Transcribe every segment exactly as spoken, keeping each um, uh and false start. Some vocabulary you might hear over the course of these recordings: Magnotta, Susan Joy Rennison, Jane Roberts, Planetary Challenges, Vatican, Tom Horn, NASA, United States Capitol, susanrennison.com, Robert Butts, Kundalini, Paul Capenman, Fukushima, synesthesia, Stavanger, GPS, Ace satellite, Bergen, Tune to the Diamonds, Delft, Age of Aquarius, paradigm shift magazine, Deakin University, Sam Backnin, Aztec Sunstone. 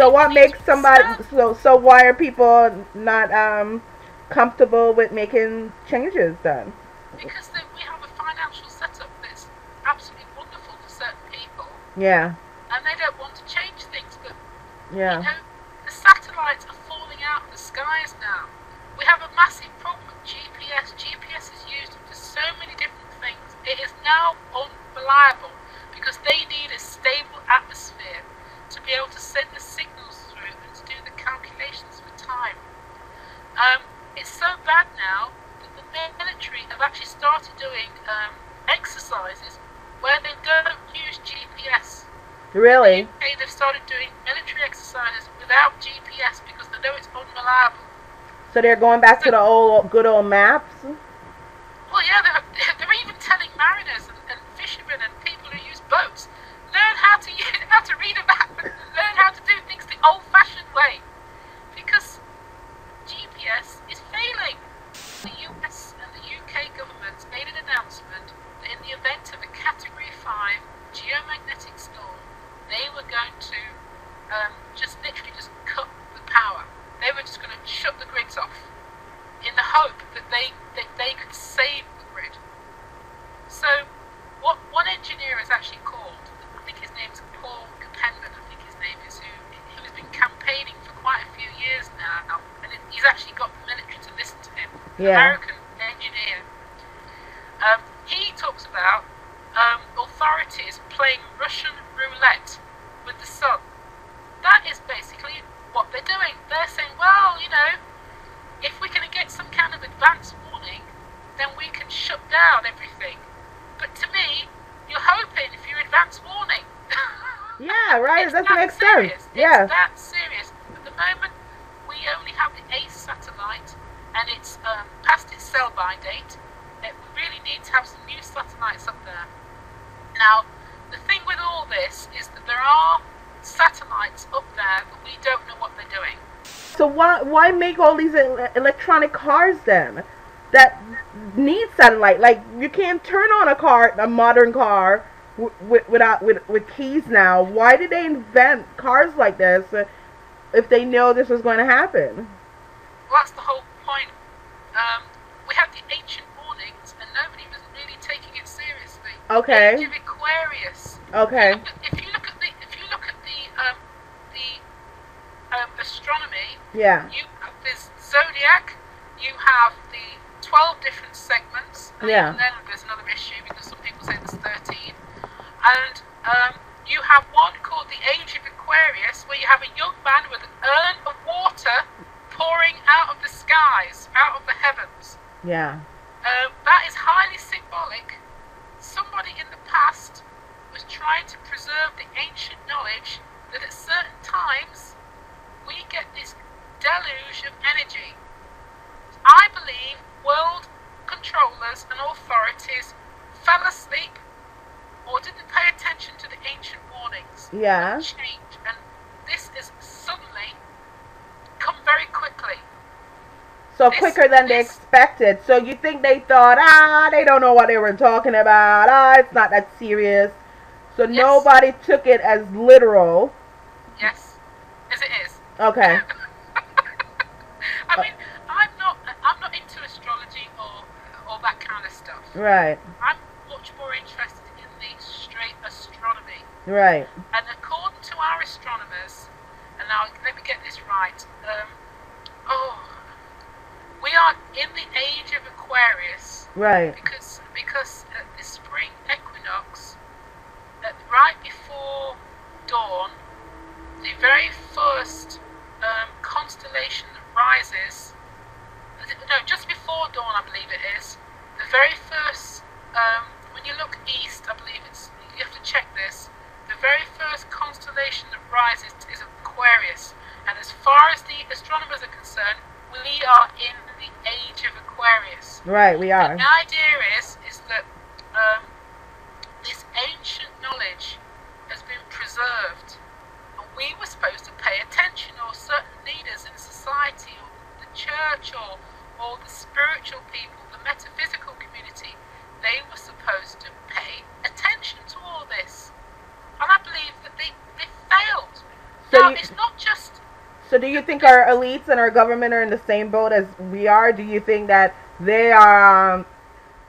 So what makes somebody so so why are people not um comfortable with making changes then? Because they, we have a financial setup that's absolutely wonderful for certain people. Yeah. And they don't want to change things, but yeah. You know, the satellites are falling out of the skies now. We have a massive problem with G P S. G P S is used for so many different things. It is now unreliable because they need a stable atmosphere to be able to send the signals through and to do the calculations for time. Um, it's so bad now that the military have actually started doing um, exercises where they don't use G P S. Really? They, they've started doing military exercises without G P S because they know it's unreliable. So they're going back so, to the old, good old maps? Well, yeah, they're, they're even telling mariners and, and fishermen and people who use boats, learn how to use, how to read a map and learn how to do things the old-fashioned way, because G P S is failing. The U S and the U K governments made an announcement that in the event of a Category five geomagnetic storm, they were going to um, just literally just cut the power. They were just going to shut the grids off in the hope that they that they could save the grid. So, what one engineer is actually called, I think his name's Paul Capenman, I think his name is, who, who has been campaigning for quite a few years now, and it, he's actually got the military to listen to him, yeah. American engineer. Um, he talks about um, authorities playing Russian roulette with the sun. That is basically what they're doing. They're saying, well, you know, if we can get some kind of advance warning, then we can shut down everything. But to me, you're hoping if you advance warning. Yeah, right. It doesn't make sense. Yeah. It's that serious. At the moment, we only have the Ace satellite, and it's um, past its sell-by date. It, we really need to have some new satellites up there. Now, the thing with all this is that there are satellites up there, but we don't know what they're doing. So why why make all these electronic cars then? That need satellite. Like, you can't turn on a car, a modern car, w without with, with keys now. Why did they invent cars like this if they know this was going to happen? Well, that's the whole point. Um, we had the ancient warnings, and nobody was really taking it seriously. Okay. Age of Aquarius. Okay. If you look at the, if you look at the, um, the um, astronomy. Yeah. You have this zodiac. You have the twelve different segments, and yeah. Then there's another issue because some people say there's thirteen, and um, you have one called the Age of Aquarius, where you have a young man with an urn of water pouring out of the skies, out of the heavens. Yeah. Um, that is highly symbolic. Somebody in the past was trying to preserve the ancient knowledge that at certain times we get this deluge of energy. I believe world controllers and authorities fell asleep or didn't pay attention to the ancient warnings. Yeah. And change, and this is suddenly come very quickly. So this, quicker than this, they expected. So you think they thought, ah, they don't know what they were talking about. Ah, it's not that serious. So yes. Nobody took it as literal. Yes, as it is. Okay. I mean, right. I'm much more interested in the straight astronomy. Right. And according to our astronomers, and now let me get this right, um, oh, we are in the Age of Aquarius. Right. Because because at the spring equinox, at right before dawn, the very first um, constellation that rises, no, just before dawn, I believe it is. The very first, um, when you look east, I believe it's, you have to check this, the very first constellation that rises is Aquarius. And as far as the astronomers are concerned, we are in the Age of Aquarius. Right, we are. And the idea is, is that um, this ancient knowledge has been preserved. And we were supposed to pay attention, or certain leaders in society, or the church, or, or the spiritual people, metaphysical community, they were supposed to pay attention to all this. And I believe that they, they failed. So now, you, it's not just... So do you think our elites and our government are in the same boat as we are? Do you think that they are... Um,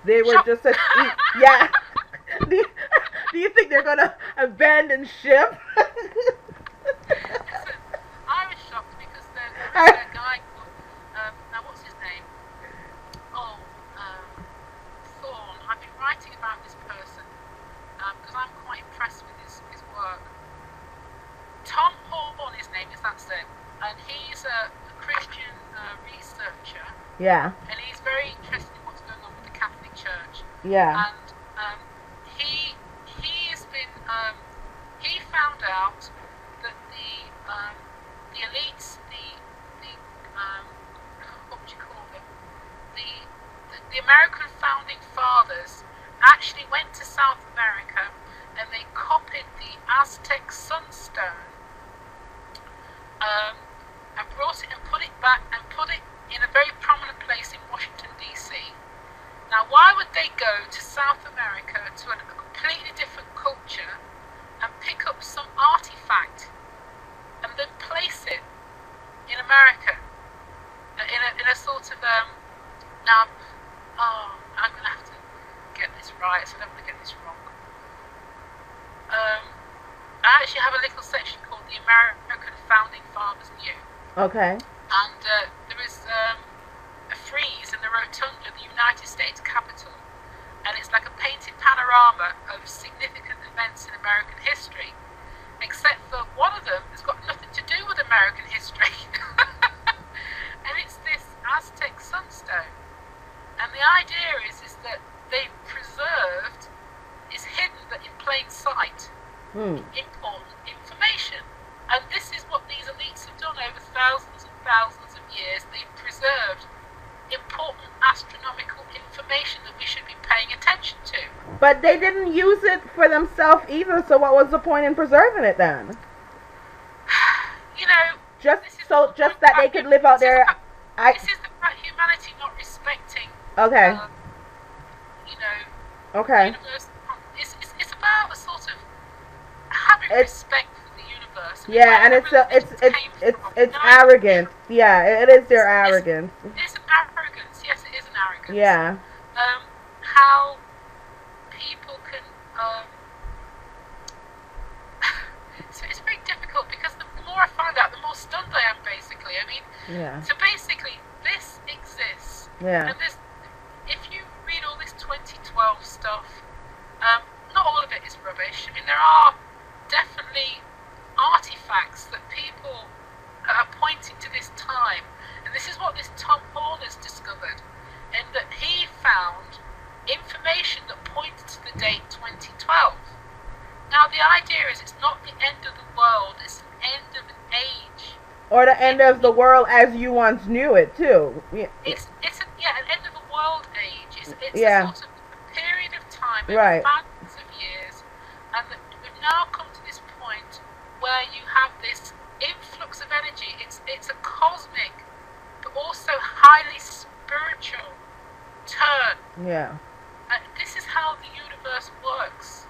they were Shop. just... A, yeah. do, you, do you think they're going to abandon ship? Listen, I was shocked because they're, they're I, dying. Tom Horn, his name is, that's it, and he's a, a Christian uh, researcher. Yeah. And he's very interested in what's going on with the Catholic Church. Yeah. And um, he he has been um, he found out that the um, the elites, the the um, what would you call them, the, the the American founding fathers actually went to South America and they copied the Aztec Sunstone. Um, and brought it and put it back and put it in a very prominent place in Washington, D C. Now, why would they go to South America, to a completely different culture, and pick up some artifact and then place it in America? In a, in a sort of, um, now, oh, I'm going to have to get this right, so I don't want to get this wrong. Um, I actually have a little section called the American Founding Fathers Knew. Okay. And uh, there is um, a frieze in the rotunda of the United States Capitol, and it's like a painted panorama of significant events in American history, except for one of them has got nothing to do with American history. And it's this Aztec Sunstone. And the idea is, is that they've preserved, is hidden but in plain sight. Hmm. Important information, and this is what these elites have done over thousands and thousands of years. They've preserved important astronomical information that we should be paying attention to. But they didn't use it for themselves either, so what was the point in preserving it then? You know, just so just that they could live out their. I, this is about humanity not respecting. Okay. Um, you know. Okay. It's, it's it's about a sort of. Having it's, respect for the universe. Yeah, and it's a, it's it's it's, it's arrogant. Yeah, it is their it's, arrogance. It's, it's an arrogance. Yes, it is an arrogance. Yeah. Um, how people can um. So it's very difficult because the, the more I find out, the more stunned I am. Basically, I mean. Yeah. So basically, this exists. Yeah. And this, if you read all this twenty twelve stuff, um, not all of it is rubbish. I mean, there are. Definitely artifacts that people are pointing to this time, and this is what this Tom Horn has discovered, and that he found information that pointed to the date twenty twelve. Now the idea is it's not the end of the world, it's an end of an age, or the end of the world as you once knew it too. Yeah. It's it's a, yeah an end of the world age. It's, it's yeah. a sort of a period of time, right? Thousands of years, and that we've now come. Where you have this influx of energy, it's it's a cosmic, but also highly spiritual turn. Yeah. And this is how the universe works.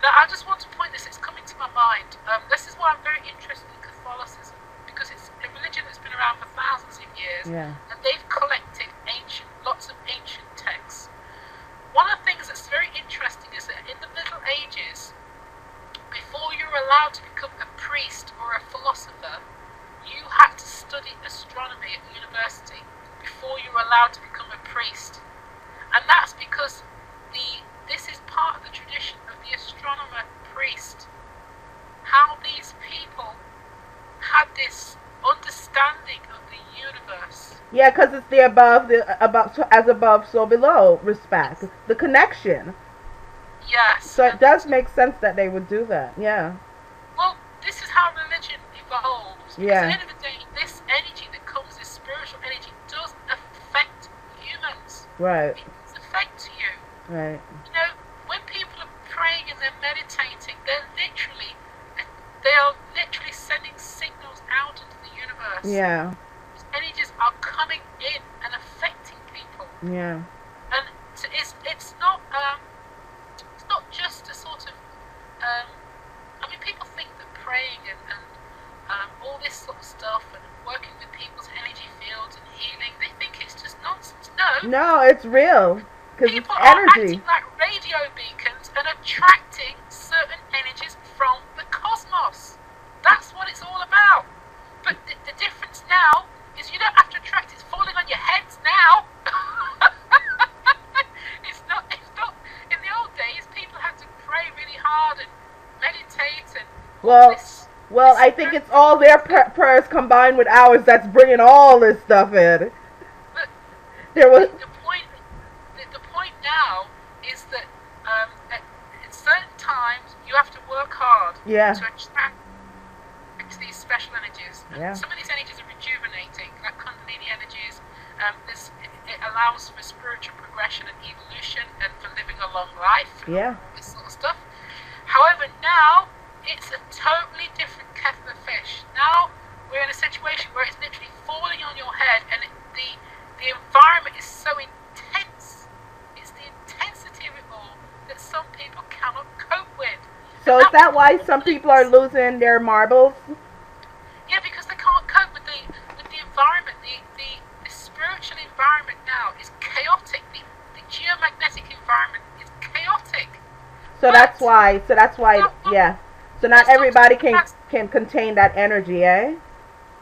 Now, I just want to point this; it's coming to my mind. Um, this is why I'm very interested in Catholicism, because it's a religion that's been around for thousands of years, yeah. and they've collected ancient, lots of ancient texts. One of the things that's very interesting is that in the Middle Ages. Before you were allowed to become a priest or a philosopher, you had to study astronomy at university before you were allowed to become a priest. And that's because the this is part of the tradition of the astronomer priest. How these people had this understanding of the universe. Yeah, because it's the above, the above, as above, so below respect, the connection. Yes. So it does make sense that they would do that, yeah. Well, this is how religion evolves. Yeah. Because at the end of the day, this energy that comes, this spiritual energy, does affect humans. Right. It does affect you. Right. You know, when people are praying and they're meditating, they're literally, they are literally sending signals out into the universe. Yeah. These energies are coming in and affecting people. Yeah. And it's, it's not... um. Not just a sort of, um, I mean, people think that praying and, and uh, sort of stuff and working with people's energy fields and healing, they think it's just nonsense. No. No, it's real. Because it's energy. People are acting like radio beacons and attracting certain energies from the cosmos. That's what it's all about. But th the difference now is you don't have to attract, it's falling on your heads now. It's not, it's not, in the old days people had to pray really hard and meditate and well, this, well, this I think it's all their pra prayers combined with ours that's bringing all this stuff in. But there was the point, the, the point now is that um, at, at certain times you have to work hard yeah. to attract these special energies. Yeah. Some of these energies are rejuvenating, like Kundalini energies. Um, this it allows for spiritual progression and evolution and for living a long life. Yeah. All this sort of stuff. However, now it's a totally different kettle of fish. Now we're in a situation where it's literally falling on your head, and it, the the environment is so intense. It's the intensity of it all that some people cannot cope with. So is that why some people are losing their marbles? Yeah, because they can't cope with the with the environment. The the, the spiritual environment now is chaotic. The, the geomagnetic environment is chaotic. So but that's why. So that's why. Not, yeah. So not everybody can can contain that energy, eh?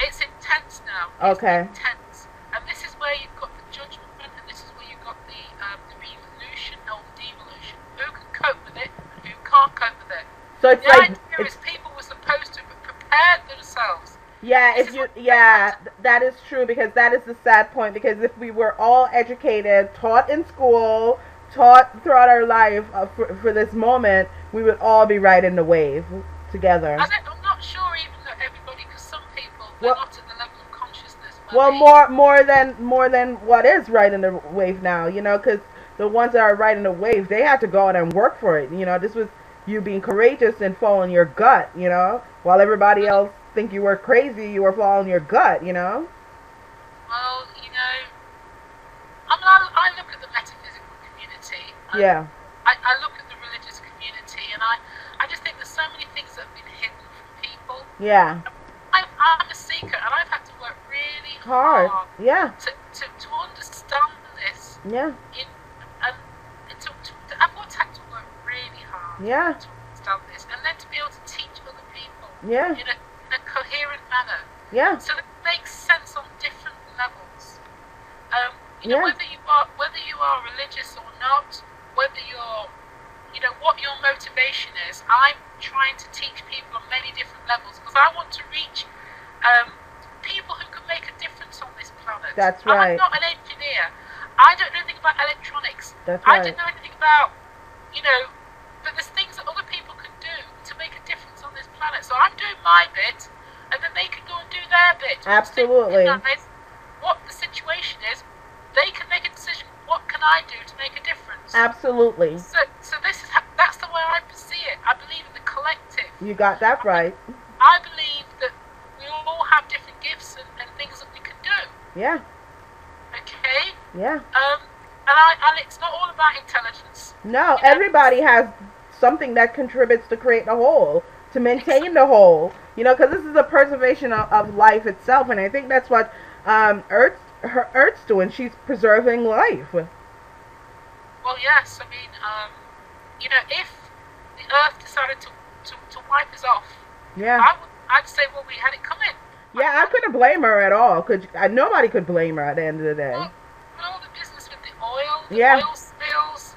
It's intense now. It's okay. Intense, and this is where you've got the judgment, and this is where you've got the um, the revolution or devolution. Who can cope with it? And who can't cope with it? So it's the like idea it's, is people were supposed to have prepared themselves. Yeah, if you, yeah, that is true, because that is the sad point. Because if we were all educated, taught in school, taught throughout our life uh, for, for this moment, we would all be riding the wave together. I don't, I'm not sure even that everybody, because some people well, are not at the level of consciousness. Well, they, more more than more than what is riding the wave now, you know, because the ones that are riding the wave, they had to go out and work for it. You know, this was you being courageous and following your gut, you know, while everybody well, else think you were crazy, you were following your gut, you know. Well, you know, I mean, I, I look at the metaphysical community. Um, yeah. I, I look at the religious community, and I, I just think there's so many things that have been hidden from people. Yeah. I, I'm a seeker, and I've had to work really hard. hard yeah. To, to, to understand this. Yeah. In, um, to, to, I've had to work really hard. Yeah. To understand this, and then to be able to teach other people. Yeah. In a, in a coherent manner. Yeah. So that it makes sense on different levels. Um, you know, yeah. whether you are whether you are religious or not, whether you're you know, what your motivation is. I'm trying to teach people on many different levels because I want to reach um, people who can make a difference on this planet. That's right. I'm not an engineer. I don't know anything about electronics. That's right. I don't know anything about, you know, but there's things that other people can do to make a difference on this planet. So I'm doing my bit, and then they can go and do their bit. Absolutely. What the situation is, they can make a decision. What can I do to make a difference? Absolutely. So, so this is how, that's the way I see it. I believe in the collective. You got that right. I believe that we all have different gifts and, and things that we can do. Yeah. Okay. Yeah. Um, and I, and it's not all about intelligence. No, you know? Everybody has something that contributes to create the whole, to maintain the whole. You know, because this is a preservation of, of life itself, and I think that's what um, Earth. Her Earth's doing. She's preserving life. Well, yes. I mean, um, you know, if the Earth decided to, to, to wipe us off, yeah, I would, I'd say, well, we had it coming. Yeah, I, I couldn't blame her at all. Could uh, nobody could blame her at the end of the day. Well, all the business with the oil, the yeah. oil spills,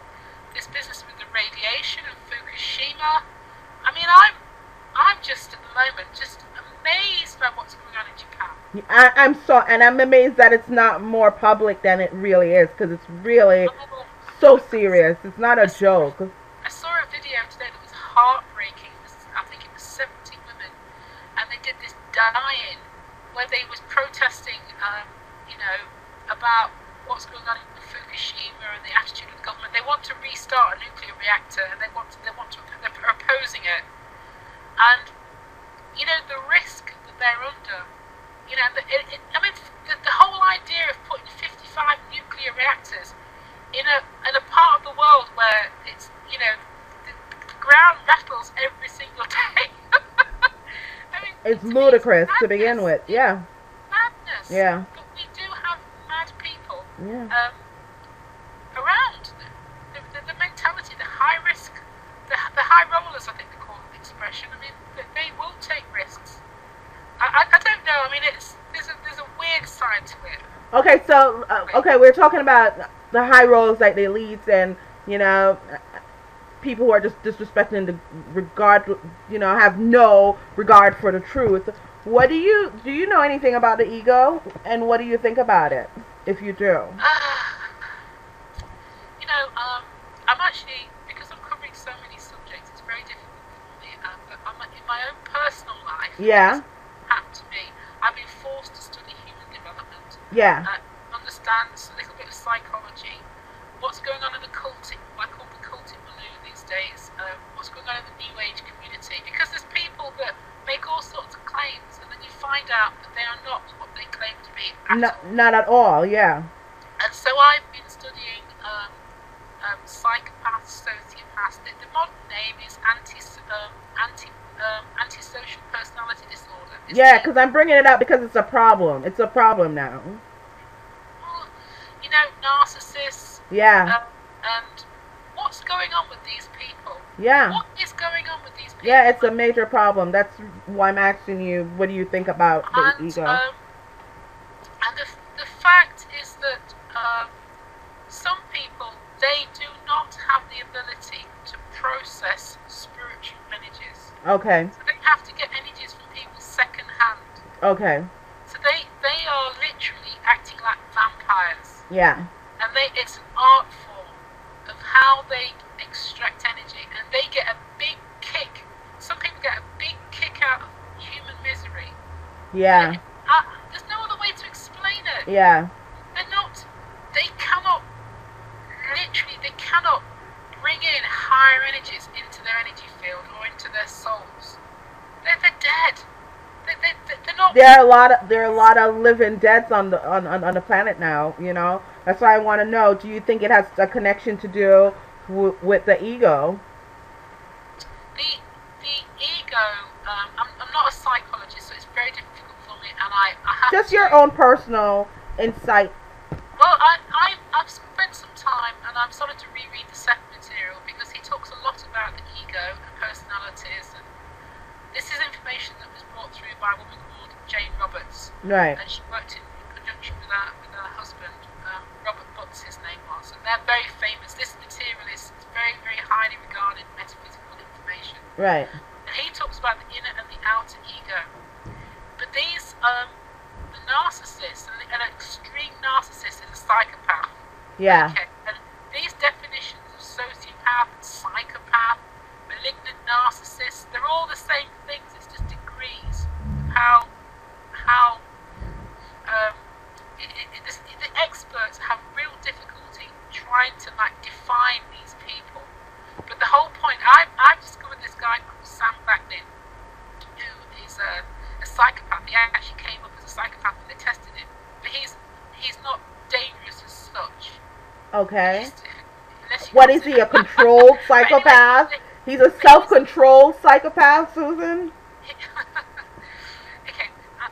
this business with the radiation and Fukushima. I mean, I'm I'm just at the moment just amazed by what's going on in Japan. I, I'm so, and I'm amazed that it's not more public than it really is, because it's really so serious. It's not a I joke. Saw, I saw a video today that was heartbreaking. It was, I think it was seventy women, and they did this die-in where they was protesting, um, you know, about what's going on in Fukushima and the attitude of the government. They want to restart a nuclear reactor, and they want to, they want to, they're opposing it, and you know the risk that they're under. You know, it, it, I mean, the, the whole idea of putting fifty-five nuclear reactors in a in a part of the world where it's, you know, the, the ground rattles every single day. I mean, It's ludicrous it's to begin with. Yeah. Madness. Yeah. But we do have mad people yeah. um, around. The, the, the mentality, the high risk, the, the high rollers, I think they call it the expression. I mean, they will take risks. I, I, I don't know. I mean, it's there's a, there's a weird side to it. Okay, so, uh, okay, we're talking about the high rollers, like the elites and, you know, people who are just disrespecting the regard, you know, have no regard for the truth. What do you, do you know anything about the ego? And what do you think about it, if you do? Uh, you know, um, I'm actually, because I'm covering so many subjects, it's very difficult for me. Um, but I'm, in my own personal life, yeah. happened to me, I've been forced to study human development. Yeah. Uh, understand a little bit of psychology, what's going on in the cultic, what I call the cultic milieu these days, um, what's going on in the New Age community, because there's people that make all sorts of claims, and then you find out that they are not what they claim to be at not, all. Not at all, yeah. And so I've been studying um, um, psychopaths, sociopaths. The, the modern name is anti, um, anti, um, antisocial personality disorder. Yeah, because I'm bringing it up because it's a problem. It's a problem now. Know, narcissists, yeah, um, and what's going on with these people? Yeah, what is going on with these people? Yeah, it's a major problem. That's why I'm asking you, what do you think about the and, ego? Um, and the the fact is that um, some people, they do not have the ability to process spiritual energies. Okay. So they have to get energies from people secondhand. Okay. So they they are literally acting like vampires. Yeah. And they, it's an art form of how they extract energy, and they get a big kick. Some people get a big kick out of human misery. Yeah. It, uh, there's no other way to explain it. Yeah. They're not, they cannot, literally, they cannot bring in higher energies into their energy field or into their souls. They're, they're dead. There are a lot of there are a lot of living deaths on the on, on, on the planet now. You know, that's why I want to know. Do you think it has a connection to do w with the ego? The the ego. Um, I'm I'm not a psychologist, so it's very difficult for me. And I, I have just your to, own personal insight. Well, I, I I've spent some time, and I'm starting to reread the second material because he talks a lot about the ego and personalities. And this is information that was brought through by a woman called Jane Roberts. Right. And she worked in conjunction with her, with her husband, um, Robert Butts, his name was. And they're very famous. This material is very, very highly regarded metaphysical information. Right. And he talks about the inner and the outer ego. But these, um, the narcissist, and an extreme narcissist is a psychopath. Yeah. Okay. And these definitions of sociopath, psychopath, malignant narcissists, they're all the same things, it's just degrees of how, how um, it, it, it, the experts have real difficulty trying to like define these people. But the whole point, I, I've discovered this guy called Sam Backnin, who is a, a psychopath. He actually came up as a psychopath and they tested him. But he's, he's not dangerous as such. Okay. He's, what is he, a controlled psychopath? Anyway, he's a self-controlled psychopath, Susan. Okay. Uh,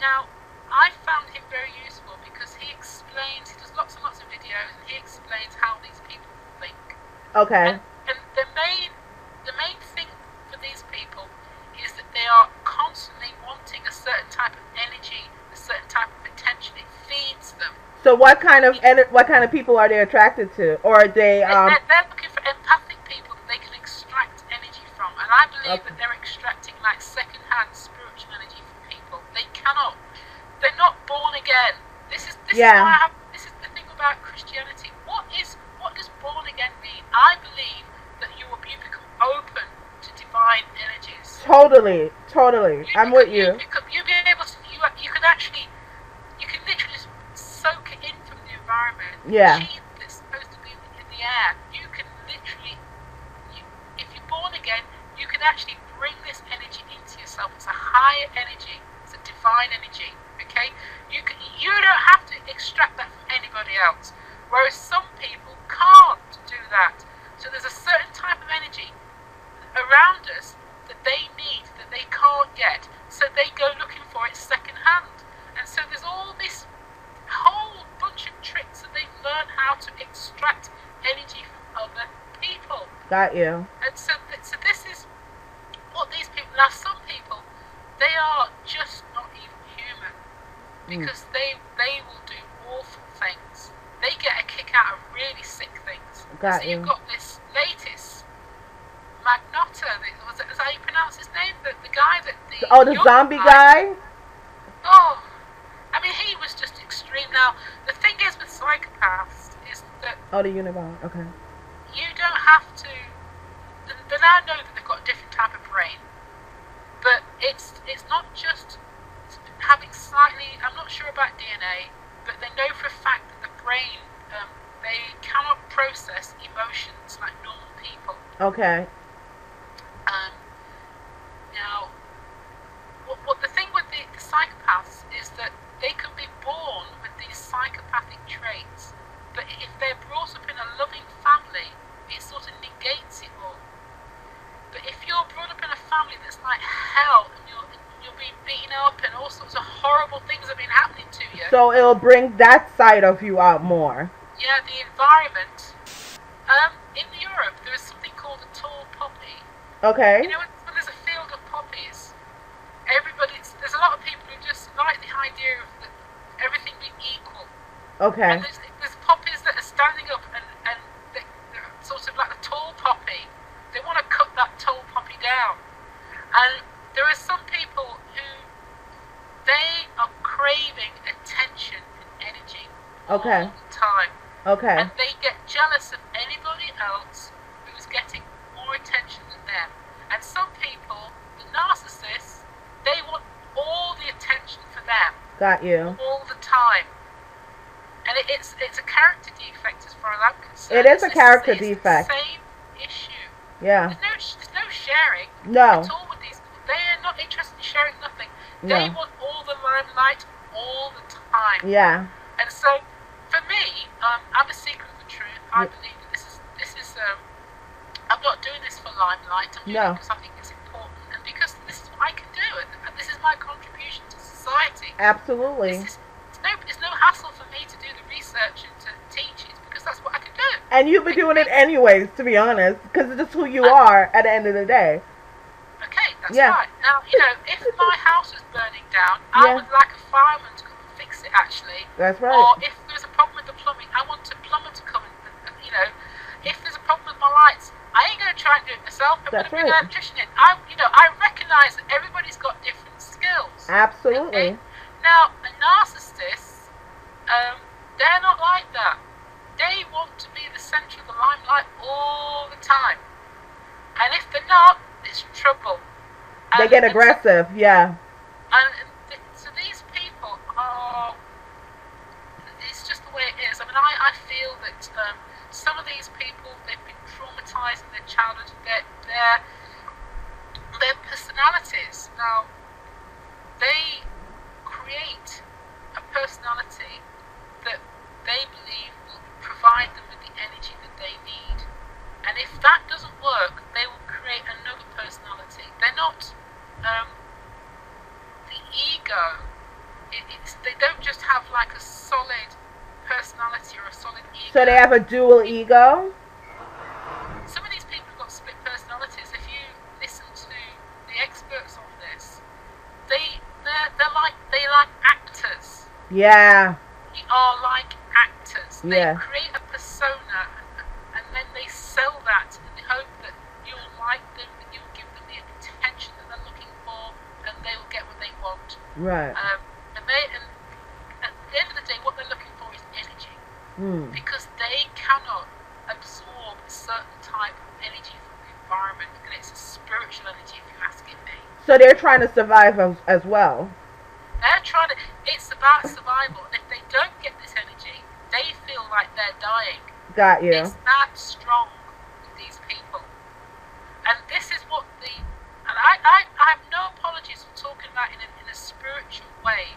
now, I found him very useful because he explains, he does lots and lots of videos, and he explains how these people think. Okay. And, and the main, the main thing for these people is that they are constantly wanting a certain type of energy, a certain type of attention. It feeds them. So, what kind of what kind of people are they attracted to, or are they? Um, they're, they're looking for empathic people that they can extract energy from, and I believe okay. that they're extracting like second-hand spiritual energy from people. They cannot, they're not born again. This is this yeah. is why I have, this is the thing about Christianity. What is what does born again mean? I believe that you will you become open to divine energies. Totally, totally. You I'm become, with you. You become, you'll be able to. You you can actually, you can literally just soak it in from the environment. Yeah. She that's supposed to be in the air. You can literally, you, if you're born again, you can actually bring this energy into yourself. It's a higher energy. It's a divine energy. Okay? You can, you don't have to extract that from anybody else. Whereas some people can't do that. So there's a certain type of energy around us that they need, that they can't get, so they go looking for it secondhand. And so there's all this whole bunch of tricks that they've learned how to extract energy from other people. Got you. And so, th so this is what these people, now some people, they are just not even human, because mm. they, they will do awful things. They get a kick out of really sick things. Got so you. You've got this latest Magnotta, was it, is that how you pronounce his name? The, the guy that the oh, the zombie guy. guy. Oh, I mean, he was just extreme. Now the thing is with psychopaths is that oh, the Unibon. Okay. You don't have to. They now know that they've got a different type of brain, but it's it's not just having slightly. I'm not sure about D N A, but they know for a fact that the brain, um, they cannot process emotions like normal people. Okay. Um, now, what, what the thing with the, the psychopaths is that they can be born with these psychopathic traits, but if they're brought up in a loving family, it sort of negates it all. But if you're brought up in a family that's like hell, and you're, you're being beaten up, and all sorts of horrible things have been happening to you, so it'll bring that side of you out more. Yeah, the environment. Um, in Europe, there is something called a tall poppy. Okay. You know, when there's a field of poppies, everybody, there's a lot of people who just like the idea of the, everything being equal. Okay. And there's, there's poppies that are standing up, and, and they, they're sort of like the tall poppy. They want to cut that tall poppy down. And there are some people who, they are craving attention and energy okay. all the time. Okay. And they get jealous of anybody else who's getting more attention than them. And some people, the narcissists, they want all the attention for them. Got you. All the time. And it, it's it's a character defect as far as I'm concerned. It is a character it's, it's defect. The same issue. Yeah. There's no, there's no sharing no. at all with these people. They are not interested in sharing nothing. No. They want all the limelight all the time. Yeah. And so, for me, um, I'm a seeker of the truth. I believe that this is, this is um, I'm not doing this for limelight, I'm doing no. it because I think it's important, and because this is what I can do, and this is my contribution to society. Absolutely. This is, it's, no, it's no hassle for me to do the research and to teach it, because that's what I can do. And you've been doing it anyways, to be honest, because it's just who you I, are at the end of the day. Okay, that's yeah. right. Now, you know, if my house was burning down, I yeah. would like a fireman to come and fix it, actually. That's right. Or if there's a problem with the plumbing, I want a plumber to come and, you know, if there's a problem with my lights, I ain't going to try and do it myself. I'm going to bring an electrician in. I, you know, I recognize that everybody's got different skills. Absolutely. Okay? Now, the narcissists, um, they're not like that. They want to be the center of the limelight all the time. And if they're not, it's trouble. And they get aggressive, so, yeah. And th so these people are, it's just the way it is. I mean, I, I feel that um, some of these people, they've been traumatized in their childhood, their, their, their personalities. Now, they create a personality that they believe will provide them with the energy that they need. And if that doesn't work, they will create another personality. They're not um, the ego. It, it's, they don't just have like a solid personality or a solid ego. So they have a dual ego? Some of these people have got split personalities. If you listen to the experts on this, they they're, they're like they like actors. Yeah. They are like actors. They yeah. create a persona, and then they sell that in the hope that you'll like them, that you'll give them the attention that they're looking for, and they will get what they want. Right. Um, and they and at the end of the day, what they're looking for is energy, mm. because they cannot absorb a certain type of energy from the environment, and it's a spiritual energy, if you're asking me. So they're trying to survive as, as well. They're trying to, it's about survival, and if they don't get this energy, they feel like they're dying. Got you. It's that strong with these people. And this is what the, and I, I, I have no apologies for talking about in a, in a spiritual way,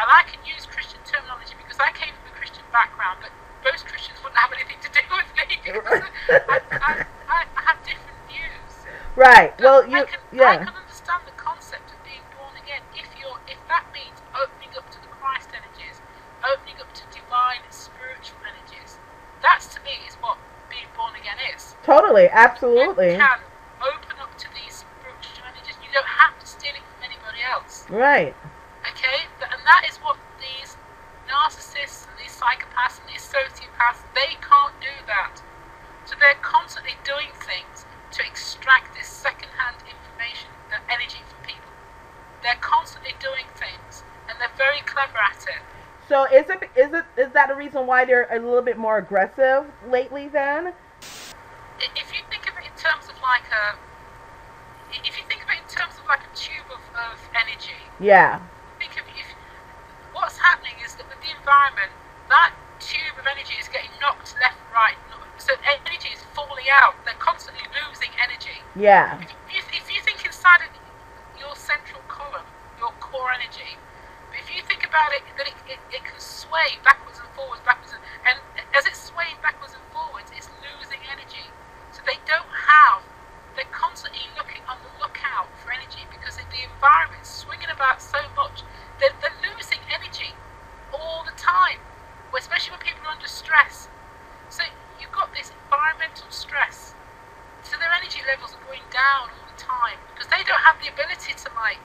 and I can use Christian terminology because I came from a Christian background, but most Christians wouldn't have anything to do with me because I, I, I, I have different views. Right. No, well, you. I can, yeah. I can understand the concept of being born again if you're, if that means opening up to the Christ energies, opening up to divine spiritual energies. That's to me is what being born again is. Totally, absolutely. You can open up to these spiritual energies. You don't have to steal it from anybody else. Right. Okay, and that is what these narcissists and these psychopaths and these sociopaths, they can't do that. So they're constantly doing things to extract this second-hand information, the energy from people. They're constantly doing things, and they're very clever at it. So is it is it is that a reason why they're a little bit more aggressive lately then? If you think of it in terms of like a, if you think of it in terms of like a tube of, of energy. Yeah. Think of if what's happening is that with the environment, that tube of energy is getting knocked left and right. So energy is falling out. They're constantly losing energy. Yeah. If you, if you think inside of your central column, your core energy, but if you think about it, that it, it, it can sway backwards and forwards, backwards and, and as it's swaying backwards and forwards, it's losing energy. So they don't have, they're constantly looking on the lookout for energy because the environment's swinging about so much that they're, they're losing energy all the time, especially when people are under stress. So you've got this environmental stress, so their energy levels are going down all the time because they don't have the ability to like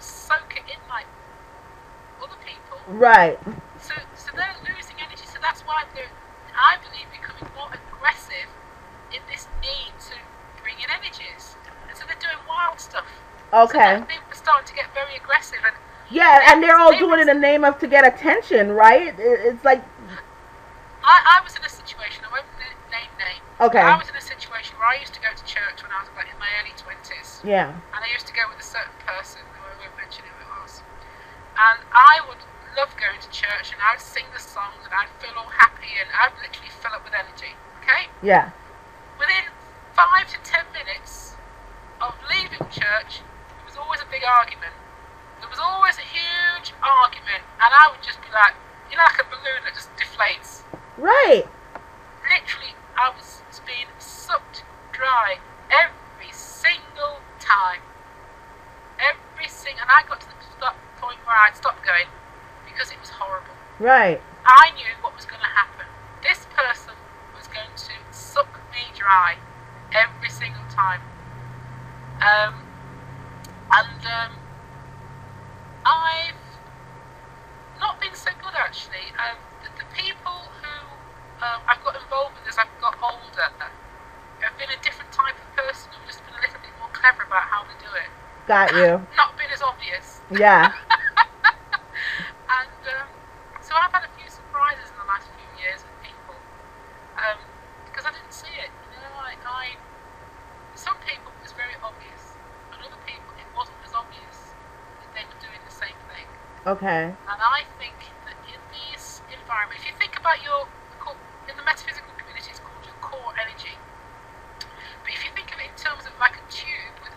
soak it in like other people. Right. So, so they're losing energy. So that's why they're, I believe, becoming more aggressive in this need to bring in energies. And so they're doing wild stuff. Okay. So they're starting to get very aggressive and yeah, and, and they're all doing it in the name of to get attention, right? It's like. I, I was in a situation, I won't name name, okay. I was in a situation where I used to go to church when I was like in my early twenties. Yeah. And I used to go with a certain person, I won't mention who it was. And I would love going to church and I would sing the songs and I'd feel all happy and I'd literally fill up with energy, okay? Yeah. Within five to ten minutes of leaving church, there was always a big argument. There was always a huge argument and I would just be like, you know, like a balloon that just deflates. Right. Literally, I was being sucked dry every single time. Every single, and I got to the point where I'd stopped going because it was horrible. Right. I knew what was going to happen. This person was going to suck me dry every single time. Um, and um, I've not been so good actually. Um, the, the people who um, I've got involved with as I've got older have been a different type of person who've just been a little bit more clever about how to do it. Got you. Not been as obvious. Yeah. And um, so I've had a few surprises in the last few years with people um, because I didn't see it. You know, I, I some people it was very obvious, and other people it wasn't as obvious that they were doing the same thing. Okay. And I think that in this environment, if you think about your, in the metaphysical community, it's called your core energy. But if you think of it in terms of like a tube, with,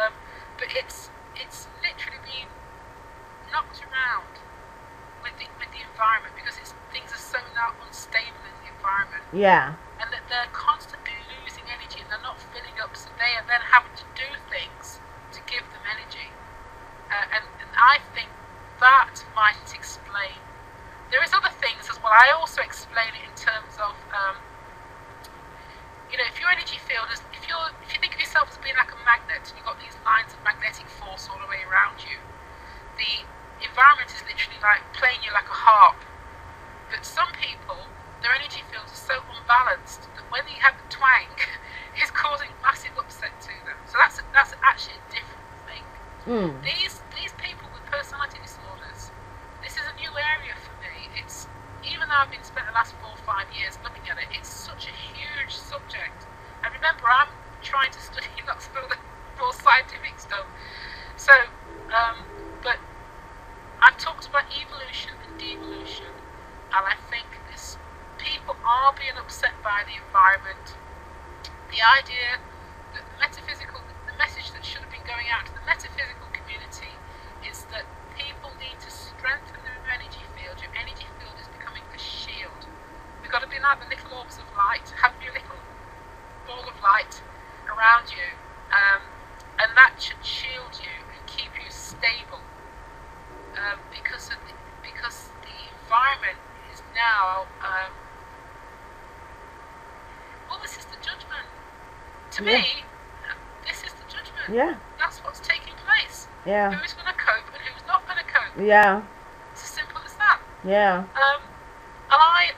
um, but it's it's literally being knocked around with the, with the environment because it's, things are so now unstable in the environment. Yeah. And that they're constantly losing energy and they're not filling up, so they are then having to do things to give them energy. Uh, and, and I think that might explain. There is other things as well. I also explain it in terms of, um, you know, if your energy field is, if you're, if you think of yourself as being like a magnet, and you've got these lines of magnetic force all the way around you, the environment is literally like playing you like a harp. But some people, their energy fields are so unbalanced that when they have a twang, it's causing massive upset to them. So that's a, that's actually a different thing. Mm. These these people with personality disorders. This is a new area for me. It's, even though I've been spent the last four or five years looking at it, it's such a huge subject. And remember, I'm trying to study lots of other more scientific stuff. So, um, but I've talked about evolution and devolution, and I think this people are being upset by the environment. The idea that the metaphysical, the message that should have been going out to the metaphysical community is that people need to strengthen their energy field. Your energy field is becoming a shield. We've got to be like the little orbs of light, have your little ball of light around you um, and that should shield you and keep you stable, um, because of the, because the environment is now. Um, well, this is the judgment. To yeah. me, this is the judgment. Yeah. That's what's taking place. Yeah. Who's going to cope and who's not going to cope? Yeah. It's as simple as that. Yeah. Um, and I,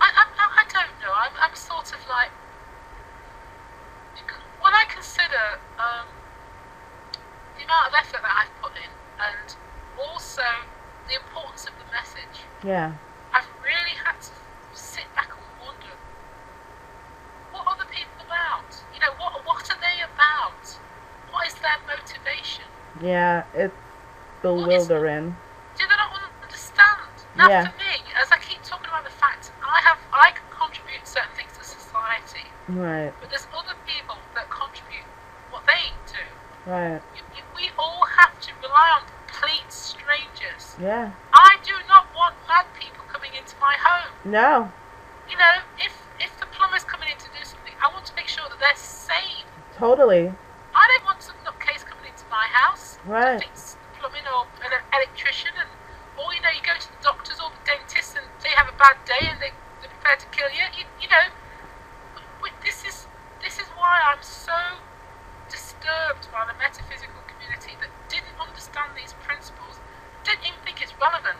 I, I, I don't know. I'm, I'm sort of like. When I consider um, the amount of effort that I've put in, and also the importance of the message, yeah, I've really had to sit back and wonder, what are the people about? You know, what what are they about? What is their motivation? Yeah, it's bewildering. Is, do they not understand? Now, yeah. for me, as I keep talking about the fact I have, I can contribute certain things to society. Right. But there's other people that contribute what they do. Right. You, you, we all have to rely on complete strangers. Yeah. I do not want mad people coming into my home. No. You know, if if the plumber's coming in to do something, I want to make sure that they're safe. Totally. I don't want some nutcase coming into my house. Right. To fix plumbing or an electrician, and or you know, you go to the doctors or the dentist, and they have a bad day, and they they're prepared to kill you. You, you know. This is this is why I'm so disturbed by the metaphysical community that didn't understand these principles, didn't even think it's relevant.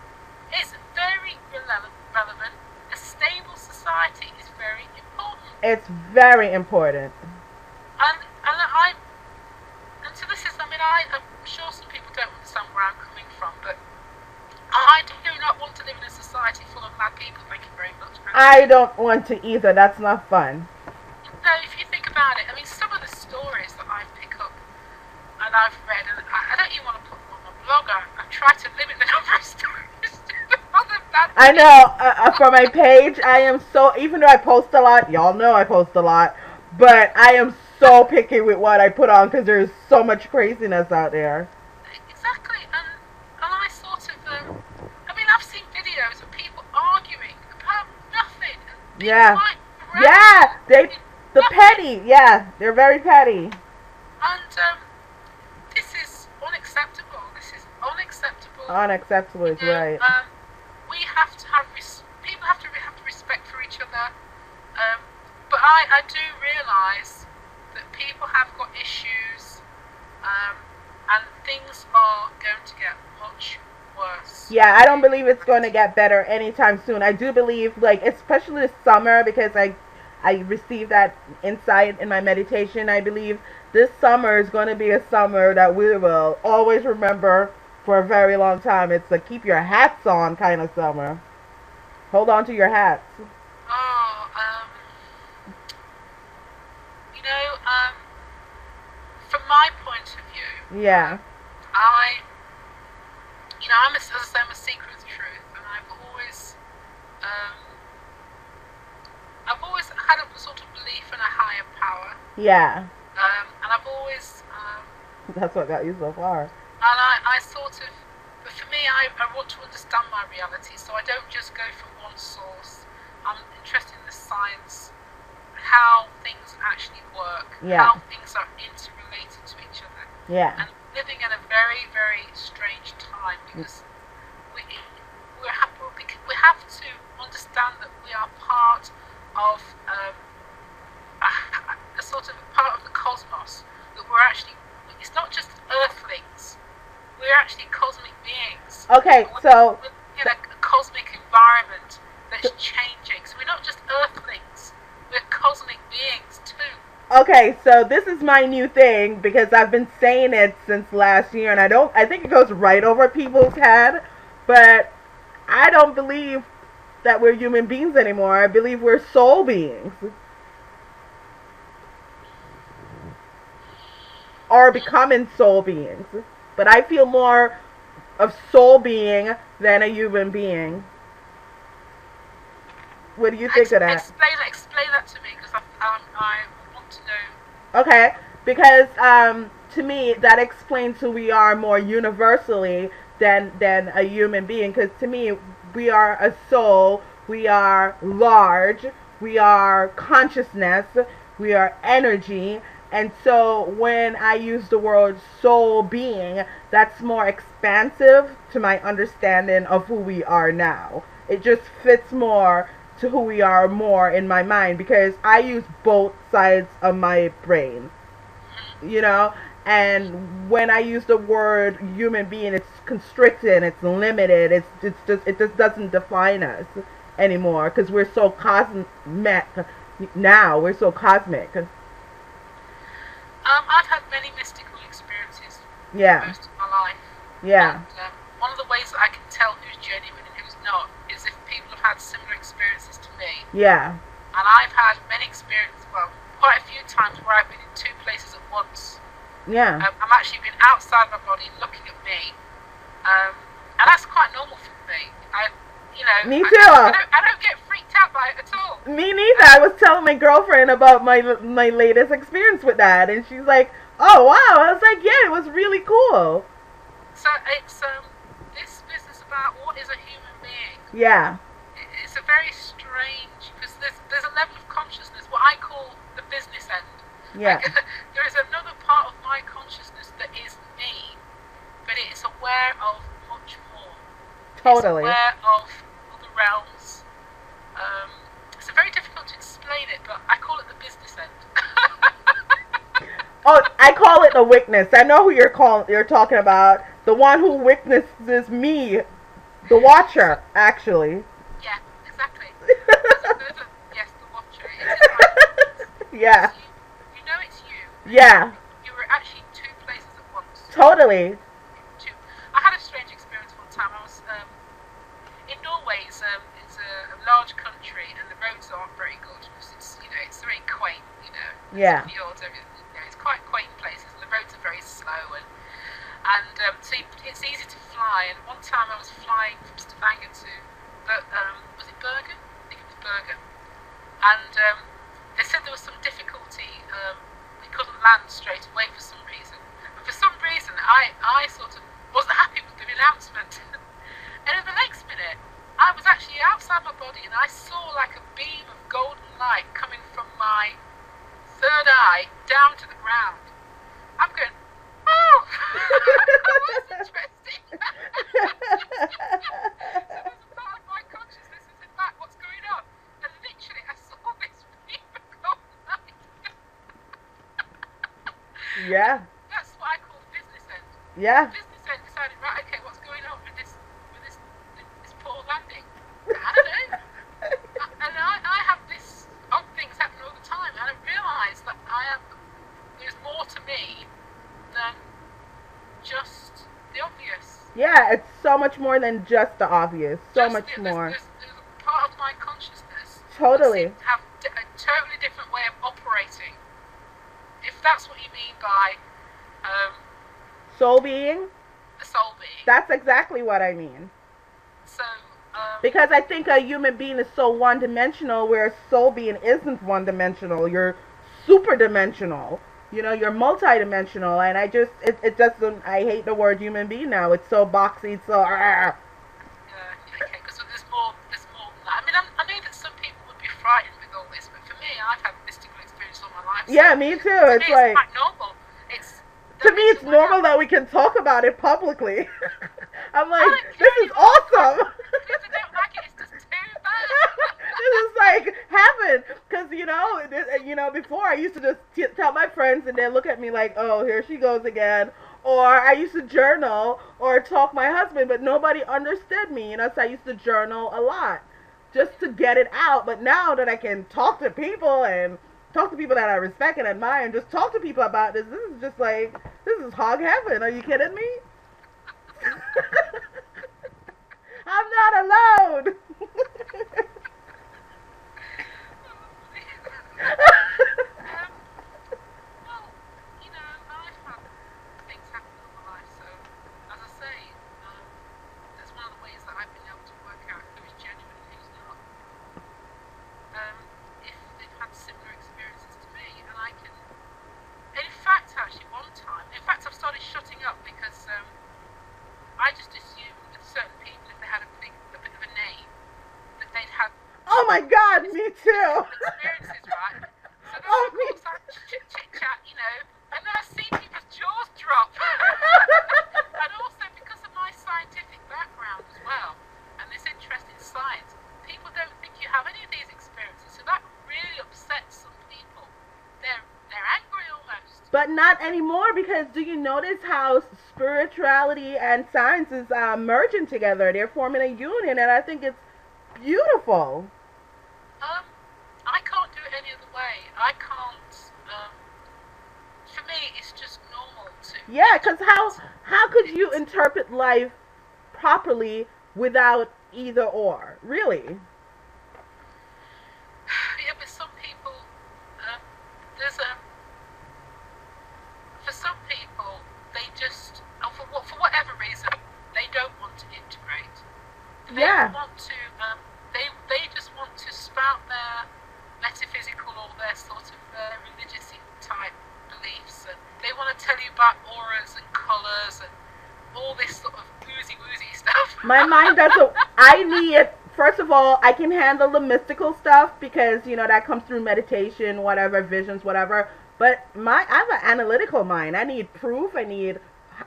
It's very relevant. A stable society is very important. It's very important. And and I and so this is. I mean, I, I'm sure some people don't understand where I'm coming from, but I do not want to live in a society full of mad people. Thank you very much. I don't want to either. That's not fun. So if you think about it, I mean, some of the stories that I pick up and I've read, and I, I don't even want to put them on my blog. I, I try to limit the number of stories. I know. Uh, for my page, I am so, even though I post a lot, y'all know I post a lot, but I am so picky with what I put on because there's so much craziness out there. Exactly. And, and I sort of, um, I mean, I've seen videos of people arguing about nothing. And yeah. Yeah. They... The petty, yeah, they're very petty. And um, this is unacceptable. This is unacceptable. Unacceptable is you know, right. Um, we have to have res people have to re have to respect for each other. Um, but I I do realise that people have got issues, um, and things are going to get much worse. Yeah, I don't believe it's going to get better anytime soon. I do believe, like, especially this summer, because I. I received that insight in my meditation. I believe this summer is going to be a summer that we will always remember for a very long time. It's a keep your hats on kind of summer. Hold on to your hats. Oh, um, you know, um, from my point of view, yeah, I, you know, I'm a, as I say, I'm a seeker of the truth, and I've always, um, I've always had a sort of belief in a higher power. Yeah. Um, and I've always... Um, that's what got you so far. And I, I sort of... But for me, I, I want to understand my reality, so I don't just go from one source. I'm interested in the science, how things actually work, yeah. how things are interrelated to each other. Yeah. And living in a very, very strange time, because we, we're ha we have to understand that we are part... of um, a, a sort of a part of the cosmos, that we're actually, it's not just earthlings, we're actually cosmic beings. Okay, we're, so... We're in a, a cosmic environment that's changing, so we're not just earthlings, we're cosmic beings too. Okay, so this is my new thing, because I've been saying it since last year, and I don't, I think it goes right over people's head, but I don't believe that we're human beings anymore. I believe we're soul beings, or becoming soul beings. But I feel more of soul being than a human being. What do you think Ex of that? Explain, explain that to me, because I, um, I want to know. Okay, because um, to me that explains who we are more universally than than a human being. Because to me, we are a soul, we are large, we are consciousness, we are energy, And so when I use the word soul being, that's more expansive to my understanding of who we are now. It just fits more to who we are more in my mind, because I use both sides of my brain, you know. And when I use the word human being, it's constricted, it's limited, it's, it's just, it just doesn't define us anymore, because we're so cosmic now, we're so cosmic. Um, I've had many mystical experiences, yeah, most of my life. Yeah. And, um, one of the ways that I can tell who's genuine and who's not is if people have had similar experiences to me. Yeah. And I've had many experiences, well, quite a few times where I've been in two places at once. Yeah. Um, I'm actually been outside my body looking at me. Um, and that's quite normal for me. I, you know, me too. I, I, don't, I don't get freaked out by it at all. Me neither. Um, I was telling my girlfriend about my my latest experience with that, and she's like, "Oh wow!" I was like, "Yeah, it was really cool." So it's um this business about what is a human being. Yeah. It, it's a very strange, because there's there's a level of consciousness, what I call the business end. Yeah. Like, there is another part of my consciousness that is me, but it is aware of much more. Totally. It's aware of other realms. Um, it's very difficult to explain it, but I call it the business end. Oh, I call it the witness. I know who you're calling. You're talking about the one who witnesses me, the watcher, actually. Yeah, exactly. Yes, the watcher. It is yeah. Yeah. You were actually in two places at once. Totally. Two. I had a strange experience one time. I was um, in Norway. It's, um, it's a, a large country, and the roads aren't very good because it's, you know, it's very quaint. You know. Yeah. Fjords, you know, it's quite quaint places, and the roads are very slow, and and um, so it's easy to fly. And one time I was flying from Stavanger to, but um, was it Bergen? I think it was Bergen. And um, they said there was some difficulty. Um, couldn't land straight away for some reason. And for some reason, I, I sort of wasn't happy with the announcement. And in the next minute, I was actually outside my body, and I saw like a beam of golden light coming from my third eye down to the ground. I'm going, oh! That was interesting. So there's a part of my consciousness is in fact what's going on. And literally, I saw this beam of golden light. Yeah. That's what I call the business end. Yeah. The business end decided, right, okay, what's going on with this with this this poor landing? I don't know. And I, I have this odd things happen all the time, and I realise that I am there's more to me than just the obvious. Yeah, it's so much more than just the obvious. So just much the, more. There's, there's a part of my consciousness. Totally. That seems to have a totally different way of operating. If that's what you mean by um, soul being, the soul being, that's exactly what I mean. So, um, because I think a human being is so one-dimensional, whereas soul being isn't one-dimensional. You're super-dimensional. You know, you're multi-dimensional, and I just it, it doesn't. I hate the word human being now. It's so boxy. It's so. Uh, okay, because there's more. There's more than that. I mean, I'm, I know that some people would be frightened with all this, but for me, I've had mystical experience all my life. So yeah, me too. To it's me, like it's quite normal. It's to me, it's normal that we can talk about it publicly. I'm like, this is awesome. Because I don't like it. It's just too bad. This is like heaven, because you know, this, you know, before I used to just t tell my friends, and they look at me like, oh, here she goes again. Or I used to journal or talk my husband, but nobody understood me. You know, so I used to journal a lot just to get it out. But now that I can talk to people and talk to people that I respect and admire, and just talk to people about this, this is just like, this is hog heaven. Are you kidding me? I'm not alone. um, well, you know, I've had things happen in my life, so as I say, um, that's one of the ways that I've been able to work out who is genuine and who's not. Um, if they've had similar experiences to me, and I can, and in fact, actually, one time, in fact, I've started shutting up because um, I just assumed that certain people, if they had a big, a bit of a name, that they'd have. Oh my God, me too. Experiences, right? So oh, me too. the chit chit chat, you know, and then I see people's jaws drop. And also because of my scientific background as well, and this interest in science, people don't think you have any of these experiences, so that really upsets some people. They're they're angry almost. But not anymore, because do you notice how spirituality and science is uh, merging together? They're forming a union, and I think it's beautiful. Um, I can't do it any other way. I can't. Um, for me, it's just normal to. Yeah, because how how could you interpret life properly without either or? Really? Yeah, but some people, um, there's a. For some people, they just, or for what, for whatever reason, they don't want to integrate. They yeah. want to. Um, They, they just want to spout their metaphysical or their sort of uh, religious type beliefs, and they want to tell you about auras and colours and all this sort of woozy woozy stuff. My mind doesn't. I need it. First of all, I can handle the mystical stuff because you know that comes through meditation, whatever, visions, whatever. But my, I have an analytical mind. I need proof. I need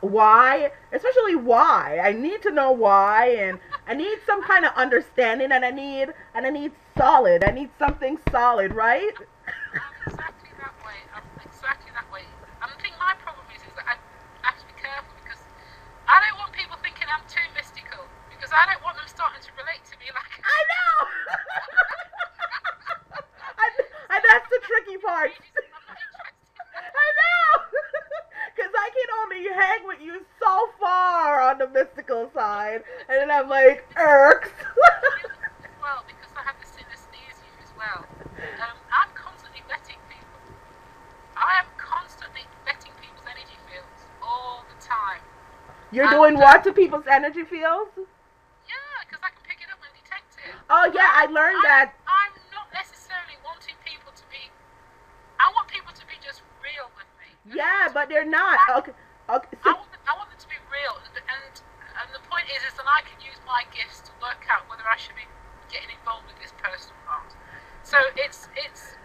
why, especially why. I need to know why, and I need some kind of understanding, and I need, and I need solid. I need something solid, right? I'm exactly that way. I'm exactly that way. And I think my problem is, is that I have to be careful because I don't want people thinking I'm too mystical, because I don't want them starting to relate to me like I know. And, and that's the tricky part. I know, because I can only hang with you so far on the mystical side, and then I'm like, irks. Well, because I have the synesthesia as well. Um, I'm constantly vetting people. I am constantly vetting people's energy fields all the time. You're and doing what to people's energy fields? Yeah, because I can pick it up and detect it. Oh, yeah, I learned I'm, that. I'm not necessarily wanting people to be, I want people to be just real with me. Yeah, but they're not. I, okay. okay so, I, want them, I want them to be real, and, and and the point is, is that I can use my gifts to work out whether I should be getting involved with this person or not. So it's it's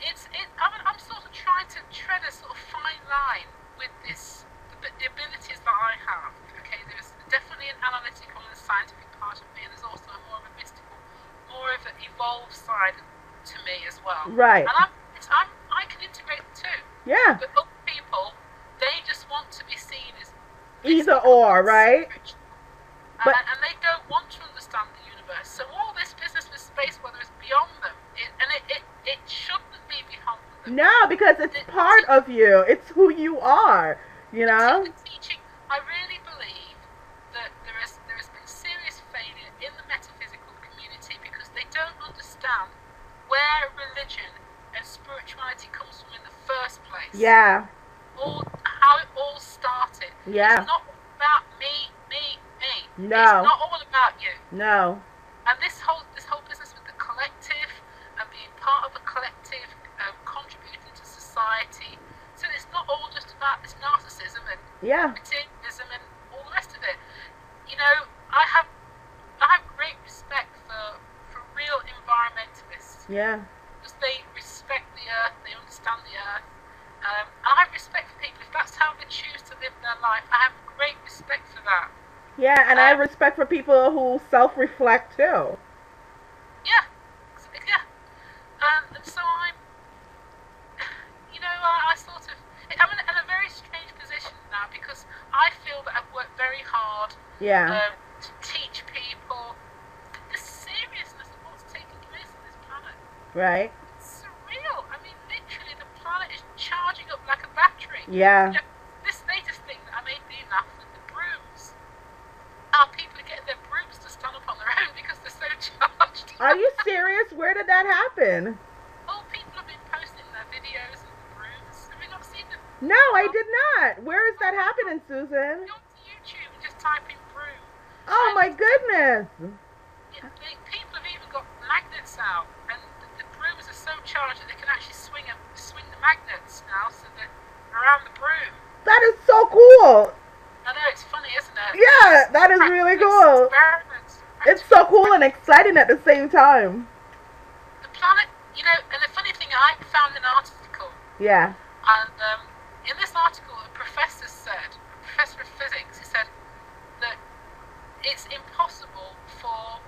it's it. I'm, I'm sort of trying to tread a sort of fine line with this, the, the abilities that I have. Okay, there's definitely an analytical and a scientific part of me, and there's also more of a mystical, more of an evolved side to me as well. Right. And I'm it's, I'm I can integrate the two. Yeah. But other people, they just want to be seen as either or, right? But and, and they don't want to understand the universe. So all this business with space weather is beyond them, it, and it, it, it shouldn't be beyond them. No, because it's it, part it, of you. It's who you are, you know? In the teaching, I really believe that there is, there has been serious failure in the metaphysical community because they don't understand where religion and spirituality comes from in the first place. Yeah. All, how it all started. Yeah. It's not about me, me, me. No. It's not all about you. No. And this whole this whole business with the collective and being part of a collective, um, contributing to society. So it's not all just about this narcissism and yeah. materialism and all the rest of it. You know, I have I have great respect for for real environmentalists. Yeah. Because they respect the earth, they understand the earth. Um, I have respect for people. If that's how they choose to live their life, I have great respect for that. Yeah, and um, I have respect for people who self-reflect too. Yeah, yeah. Um, and so I'm, you know, I, I sort of, I'm in, in a very strange position now because I feel that I've worked very hard yeah. um, to teach people the seriousness of what's taking place on this planet. Right. Charging up like a battery. Yeah. You know, this latest thing that I made me laugh with the brooms. How people are getting their brooms to stand up on their own because they're so charged. Are you serious? Where did that happen? Oh, people have been posting their videos of the brooms. Have you not seen them? No, I did not. Where is that happening, Susan? Go to YouTube and just type in broom. Oh, my goodness. It, they, people have even got magnets out, and the, the brooms are so charged that they can actually swing them. Magnets now, so that around the broom. That is so cool. I know, it's funny, isn't it? Yeah, that is really cool. Experiments. It's so cool and exciting at the same time. The planet, you know, and the funny thing I found an article. Yeah. And um, in this article, a professor said, a professor of physics, he said that it's impossible for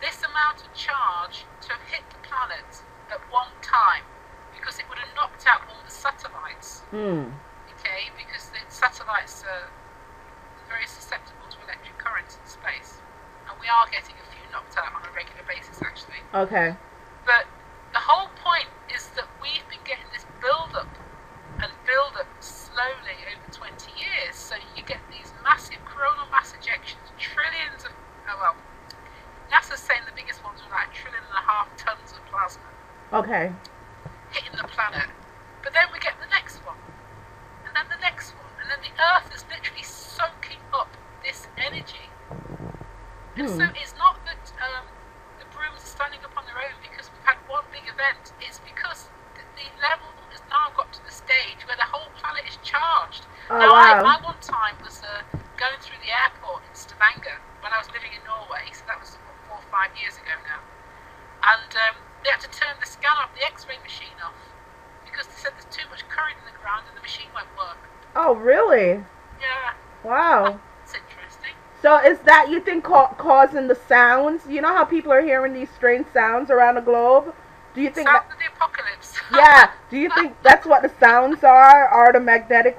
this amount of charge to have hit the planet at one time, because it would have knocked out all the satellites. Mm. Okay, because the satellites are very susceptible to electric currents in space. And we are getting a few knocked out on a regular basis, actually. Okay. But the whole point is that we've been getting this build-up and build-up slowly over twenty years. So you get these massive coronal mass ejections, trillions of, oh well, NASA's saying the biggest ones were like a trillion and a half tons of plasma. Okay. Hitting the planet. But then we get the next one, and then the next one, and then the Earth is literally soaking up this energy. And hmm. so it's not that um, the brooms are standing up on their own because we've had one big event. It's because the, the level has now got to the stage where the whole planet is charged. Oh, now, wow. I, I one time was uh, going through the airport in Stavanger when I was living in Norway, so that was what, four or five years ago now. And um, they had to turn the scanner off, the X-ray machine off, because they said there's too much current in the ground and the machine won't work. Oh, really? Yeah. Wow. That's interesting. So is that, you think, ca causing the sounds? You know how people are hearing these strange sounds around the globe? Do you think sounds that, of the apocalypse. Yeah. Do you think that's what the sounds are? Are the magnetic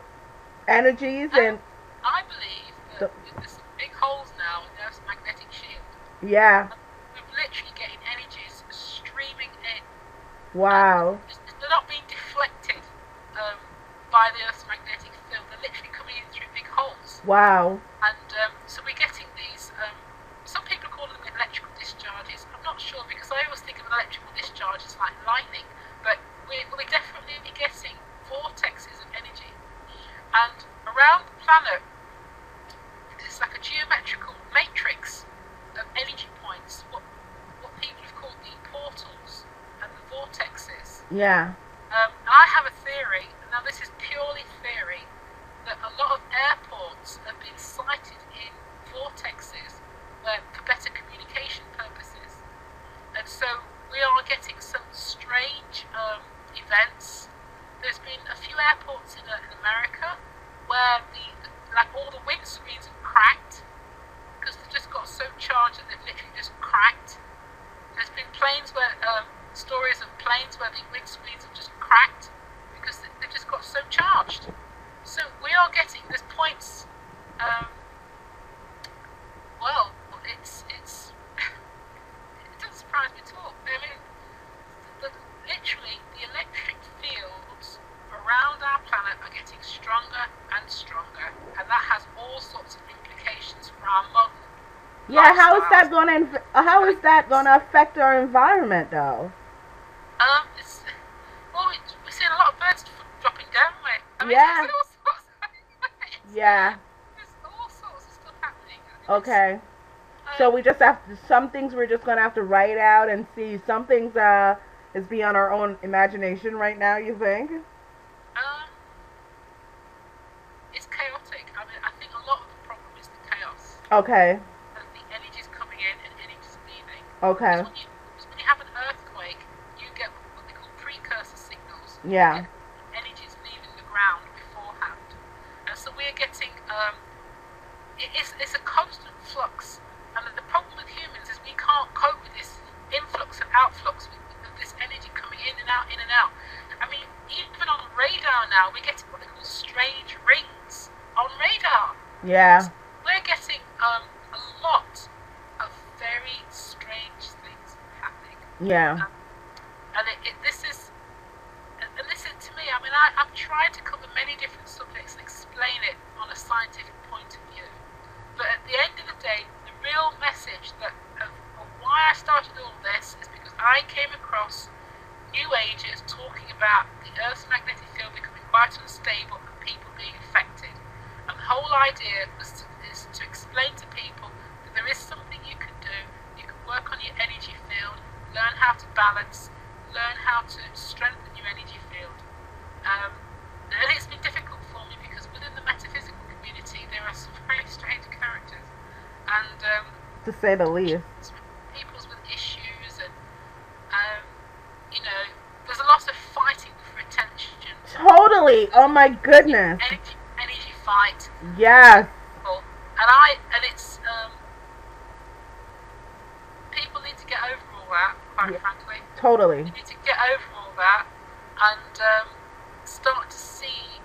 energies? And I, I believe that the, there's some big holes now in the Earth's magnetic shield. Yeah. And we're literally getting energies streaming in. Wow. They're not being deflected um, by the Earth's magnetic field. They're literally coming in through big holes. Wow. And um, so we're getting these, um, some people call them electrical discharges. I'm not sure, because I always think of electrical discharges like lightning, but we're, we're definitely getting vortexes of energy. And around the planet, it's like a geometrical matrix of energy points, what, what people have called the portals and the vortexes. Yeah. Um, I have a theory, now this is purely theory, that a lot of airports have been sited in vortexes where, for better communication purposes. And so we are getting some strange um, events. There's been a few airports in, uh, in America where the, like, all the wind screens have cracked because they've just got so charged that they've literally just cracked. There's been planes where, um, stories of planes where the wind screens have just cracked because they've just got so charged. So we are getting these points, um, well, it's, it's, it doesn't surprise me at all. I mean, the, literally the electric fields around our planet are getting stronger and stronger, and that has all sorts of implications for our modern Yeah, lifestyles. How is that going to, how is that going to affect our environment, though? Um, it's, well, we, we're seeing a lot of birds dropping down, right? I mean, yeah. Yeah. There's all sorts of stuff happening. Okay. Um, so we just have to, some things we're just going to have to write out and see. Some things uh, is beyond our own imagination right now, you think? Um, it's chaotic. I mean, I think a lot of the problem is the chaos. Okay. And the energy's coming in and energy's leaving. Okay. Because when you, because when you have an earthquake, you get what they call precursor signals. Yeah. Energy's leaving the ground beforehand. And so we're getting, um, it is, it's a constant flux. And the problem with humans is we can't cope with this influx and outflux, with, with this energy coming in and out, in and out. I mean, even on radar now, we're getting what they call strange rings on radar. Yeah. So we're getting um, a lot of very strange things happening. Yeah. Um, and it, it, this is, and this is, to me, I mean, I, I've tried to cover many different subjects and explain it on a scientific point of view. But at the end of the day, the real message that of, of why I started all this is because I came across New Ages talking about the Earth's magnetic field becoming quite unstable and people being affected. And the whole idea was to, is to explain to people that there is something you can do. You can work on your energy field, learn how to balance, learn how to strengthen your energy field. Um, and it's been difficult for me because within the metaphysical community there are some very strange characters, and um, to say the least, people's with issues, and um, you know, there's a lot of Exactly. Oh my goodness. Energy, energy fight. Yes. And I and it's um, people need to get over all that. Quite yeah, frankly. Totally. You need to get over all that and um, start to see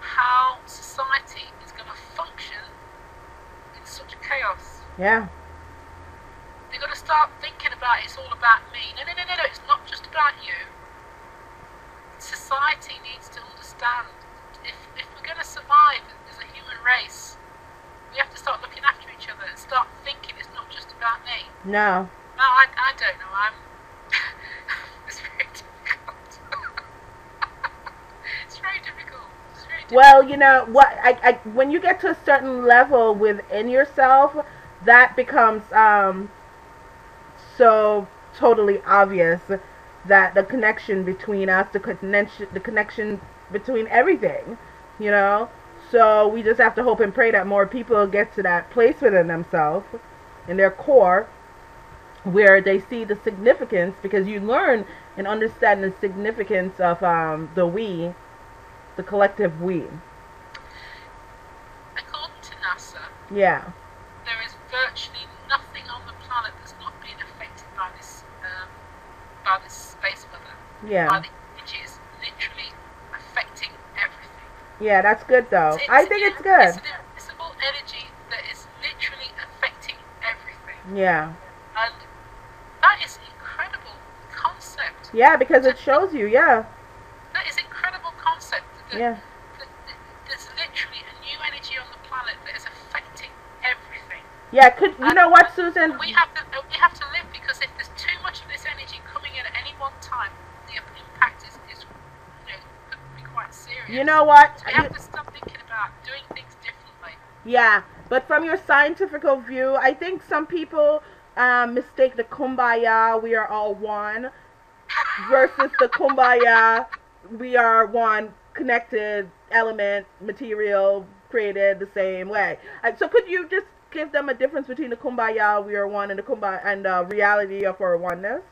how society is going to function in such chaos. Yeah. They've got to start thinking about it's all about me. No, no, no, no, no. It's not just about you. Society needs to understand if if we're going to survive as a human race, we have to start looking after each other and start thinking it's not just about me. No. No, I, I don't know. I'm. It's very difficult. It's very difficult. It's very difficult. Well, you know what? I, I when you get to a certain level within yourself, that becomes um so totally obvious. That the connection between us, the connection, the connection between everything, you know. So we just have to hope and pray that more people get to that place within themselves, in their core, where they see the significance. Because you learn and understand the significance of um, the we, the collective we. According to NASA, yeah, there is virtually nothing on the planet that's not being affected by this, um, by this. Yeah. By the images literally affecting everything. Yeah, that's good though. It's, I think it's, it's good. It's an invisible energy that is literally affecting everything. Yeah. And that is an incredible concept. Yeah, because it shows you, yeah. That is an incredible concept. That yeah. That, that there's literally a new energy on the planet that is affecting everything. Yeah, could you and know what, Susan? We have to we have to live, because if there's too much of this energy coming in at any one time, you know what? So we have to stop thinking about doing things differently. Yeah, but from your scientific view, I think some people um, mistake the kumbaya, we are all one, versus the kumbaya, we are one, connected, element, material, created the same way. So could you just give them a difference between the kumbaya, we are one, and the kumbaya, and the reality of our oneness?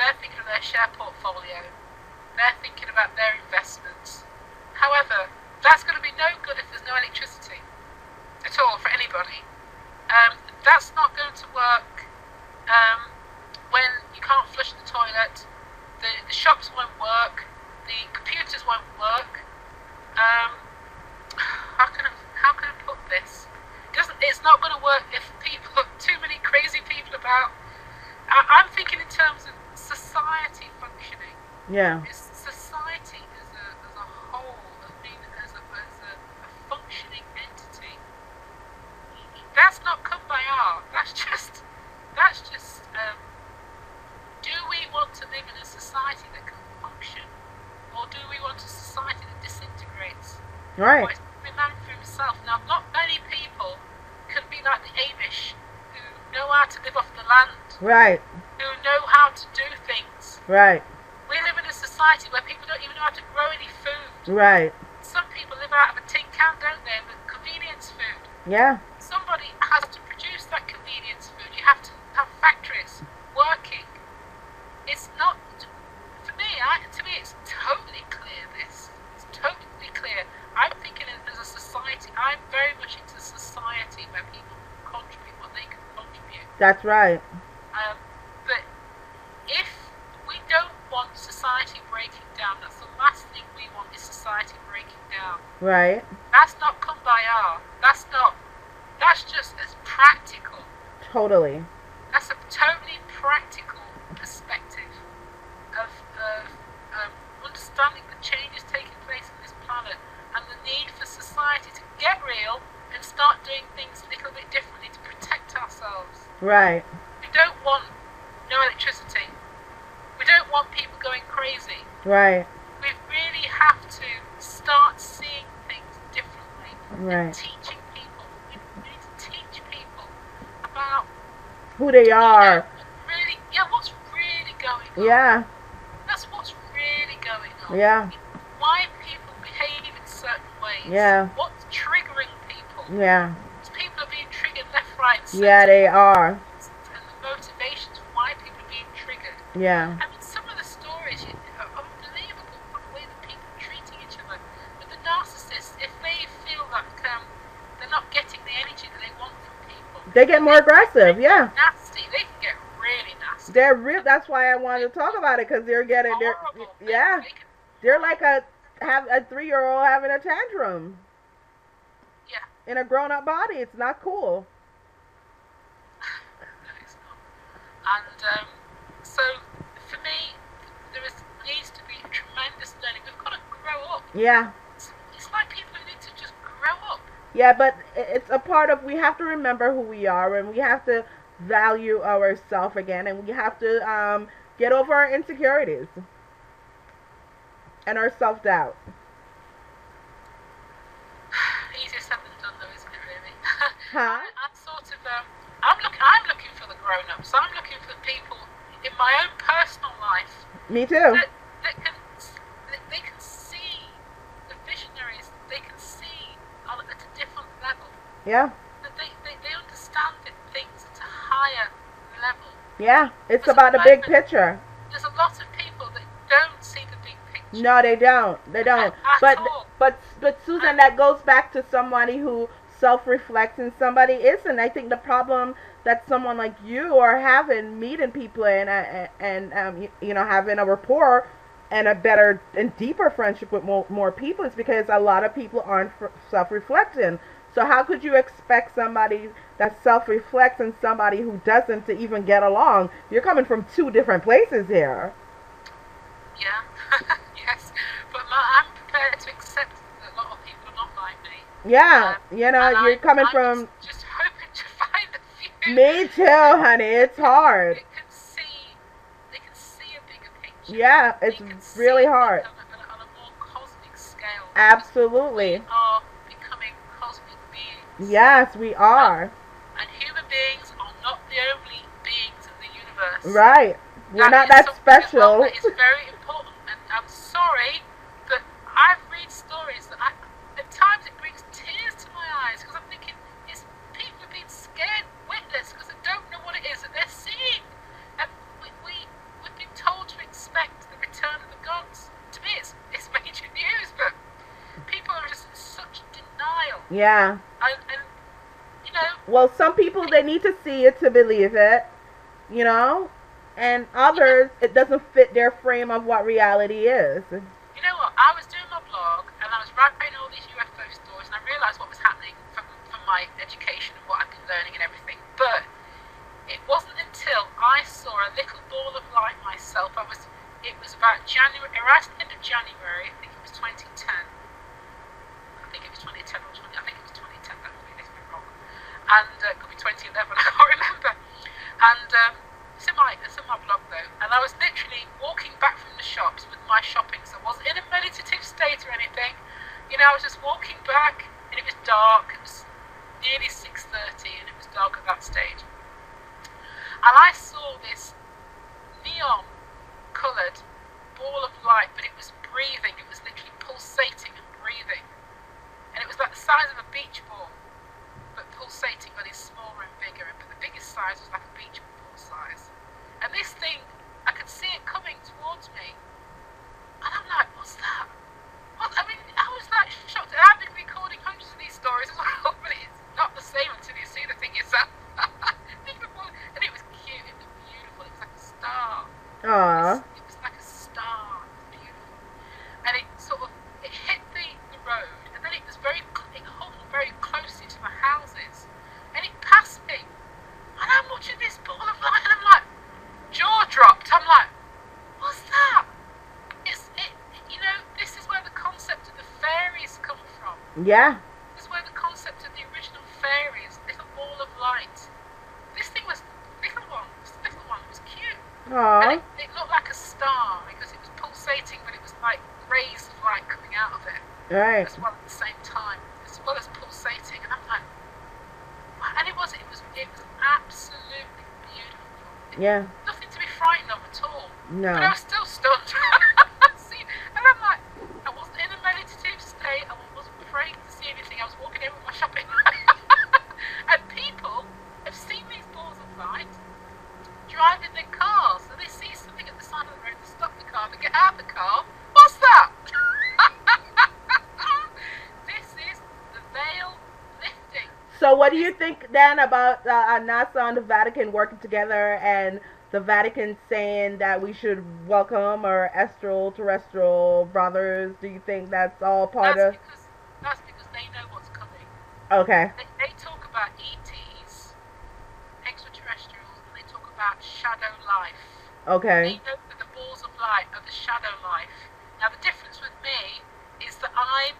Okay, I'll share portfolio, they're thinking about their investments. However, that's going to be no good if there's no electricity at all for anybody. Um, that's not going to work um, when you can't flush the toilet, the, the shops won't work, the computers won't work. Um, how can I, how can I put this? It doesn't, it's not going to work if people have too many crazy people about. I, I'm thinking in terms of society functioning. Yeah. It's society as a as a whole, I mean, as a as a, a functioning entity. That's not kumbaya. That's just that's just. Um, do we want to live in a society that can function, or do we want a society that disintegrates? Right. Or it's every man for himself. Now, not many people can be like the Amish, who know how to live off the land. Right. Who know how to do things. Right. We live in a society where people don't even know how to grow any food. Right. Some people live out of a tin can, don't they, with convenience food. Yeah. Somebody has to produce that convenience food. You have to have factories working. It's not, for me, I, to me it's totally clear this. It's totally clear. I'm thinking as a society, I'm very much into society where people can contribute what they can contribute. That's right. Um, but if we don't want society breaking down, that's the last thing we want is society breaking down. Right. That's not kumbaya. That's not, that's just as practical. Totally. That's a totally practical perspective of, of um, understanding the changes taking place on this planet and the need for society to get real and start doing things a little bit differently to protect ourselves. Right. We don't want no electricity. We don't want people going crazy. Right. We really have to start seeing things differently. Right. And teaching people. We need to teach people about who they are. You know, really, yeah, what's really going on? Yeah. That's what's really going on. Yeah. Why people behave in certain noise. Yeah. What's triggering people? Yeah. People are being triggered left, right, center. Yeah, they are. And the motivations for why people are being triggered. Yeah. I mean, some of the stories are unbelievable, the way that people are treating each other. But the narcissists, if they feel like um, they're not getting the energy that they want from people, they get more they, aggressive. They yeah. Nasty. They can get really nasty. They're real. That's why I wanted to talk about it, because they're getting. They're, yeah. They can, they're like a. Have a three-year-old having a tantrum. Yeah. In a grown-up body, it's not cool. No, it's not. And um, so, for me, there is, needs to be tremendous learning. We've got to grow up. Yeah. It's, it's like people who need to just grow up. Yeah, but it's a part of, we have to remember who we are, and we have to value ourselves again, and we have to um, get over our insecurities. And our self-doubt. Easier said than done, though, isn't it? Really. Huh? I'm sort of. Um, I'm looking. I'm looking for the grown-ups. I'm looking for the people in my own personal life. Me too. That, that can. That they can see the visionaries. They can see on at a different level. Yeah. That they, they they understand that things at a higher level. Yeah, it's because about the big picture. There's a lot of people that don't see the big. No, they don't. They don't. But but but Susan, that goes back to somebody who self-reflects, and somebody isn't. I think the problem that someone like you are having, meeting people and and um you know, having a rapport and a better and deeper friendship with more more people, is because a lot of people aren't self-reflecting. So how could you expect somebody that self-reflects and somebody who doesn't to even get along? You're coming from two different places here. Yeah. Yes, but my, I'm prepared to accept that a lot of people are not like me. Yeah, um, you know, you're I, coming I'm from... Just, just hoping to find a few. Me too, honey. It's hard. They can see, they can see a bigger picture. Yeah, it's really hard. On a, on a more cosmic scale. Absolutely. We are becoming cosmic beings. Yes, we are. And, and human beings are not the only beings in the universe. Right. We're that not that special. It's very important. I'm sorry, but I've read stories that I, at times it brings tears to my eyes, because I'm thinking, it's people have been scared witless because they don't know what it is that they're seeing. And we, we, we've been told to expect the return of the gods. To me, it's, it's major news, but people are just in such denial. Yeah. And, and you know. Well, some people, they need to see it to believe it, you know? And others, you know, it doesn't fit their frame of what reality is. You know what? I was doing my blog, and I was writing all these U F O stories, and I realised what was happening from, from my education and what I've been learning and everything. But it wasn't until I saw a little ball of light myself. I was. It was about January, right at the end of January. I think it was twenty ten. I think it was twenty ten or twenty. I think it was twenty ten. That would be a bit wrong. And uh, it could be twenty eleven. I can't remember. And. Um, It's in, my, it's in my blog though, and I was literally walking back from the shops with my shopping, so I wasn't in a meditative state or anything, you know, I was just walking back, and it was dark, it was nearly six thirty, and it was dark at that stage, and I saw this neon coloured ball of light, but it was breathing, it was literally pulsating and breathing, and it was like the size of a beach ball, but pulsating, but it's smaller and bigger, but the biggest size was like a beach ball size. And this thing, I could see it coming towards me, and I'm like, what's that? What? I mean, I was like shocked, and I've been recording hundreds of these stories as well, but it's not the same until you see the thing yourself. And it was cute, it was beautiful, it was like a star. Aww. It was, it was like a star, it was beautiful. And it sort of, it hit the, the road, and then it was very, it hung very closely to my houses, and it passed me. And I'm watching this ball of light, and I'm like, jaw dropped. I'm like, what's that? It's it. You know, this is where the concept of the fairies come from. Yeah. This is where the concept of the original fairies, little ball of light. This thing was little one. This little one was cute. Aww. And it, it looked like a star because it was pulsating, but it was like rays of light coming out of it. Right. As well at the same time, as well as pulsating, and I'm like. And it was, it was, it was absolutely beautiful. Yeah. Nothing to be frightened of at all. No. But I was still stunned. See, and I'm like, I wasn't in a meditative state. I wasn't praying So what do you think then about uh, NASA and the Vatican working together, and the Vatican saying that we should welcome our astral terrestrial brothers? Do you think that's all part that's of... Because, that's because they know what's coming. Okay. They, they talk about E Ts, extraterrestrials, and they talk about shadow life. Okay. They know that the balls of light are the shadow life. Now the difference with me is that I'm,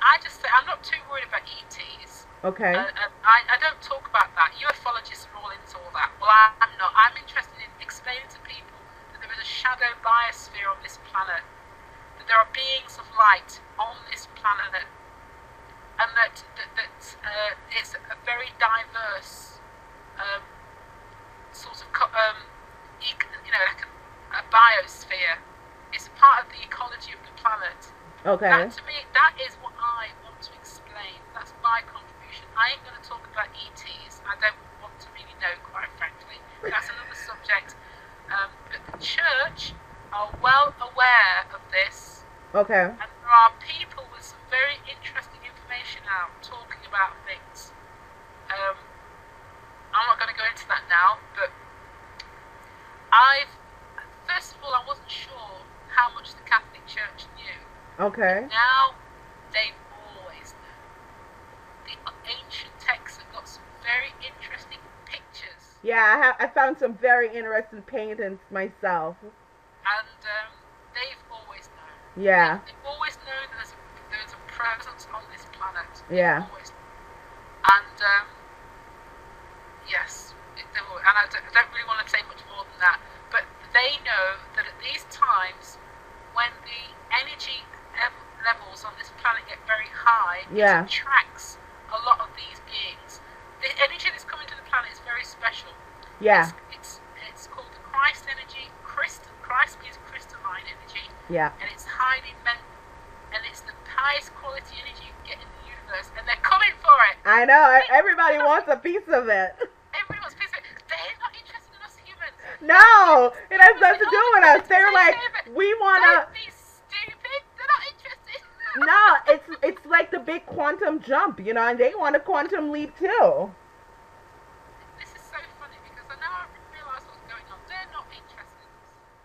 I just say, I'm not too worried about E Ts. Okay. Uh, uh, I, I don't talk about that. Ufologists are all into all that. Well, I, I'm not. I'm interested in explaining to people that there is a shadow biosphere on this planet, that there are beings of light on this planet, and that that, that uh, it's a very diverse um, sort of um, you know, like a, a biosphere. It's part of the ecology of the planet. Okay. That, to me, that is what I want to explain. That's my contribution. I ain't going to talk about E Ts. I don't want to really know, quite frankly. That's another subject. Um, but the church are well aware of this. Okay. And there are people with some very interesting information out talking about things. Um, I'm not going to go into that now, but I've, first of all, I wasn't sure how much the Catholic Church knew. Okay. And now they always know. The ancient texts have got some very interesting pictures. Yeah, I, have, I found some very interesting paintings myself. And um, they've always known. Yeah. They, they've always known that there's a, there's a presence on this planet. Yeah. They've always known. And um, yes, it, always, and I don't, I don't really want to say much more than that, but they know that at these times when the energy levels on this planet get very high, yeah. It attracts a lot of these beings. The energy that's coming to the planet is very special. Yeah. It's it's, it's called the Christ energy. Christ, Christ means crystalline energy. Yeah. And it's highly meant, and it's the highest quality energy you can get in the universe, and they're coming for it. I know. They, everybody wants a piece of it. Everybody wants a piece of it. They're not interested in us humans. No, it has nothing to do with us. They're like, we want to... No, it's it's like the big quantum jump, you know, and they want a quantum leap too. This is so funny because I now realize what's going on. They're not interested,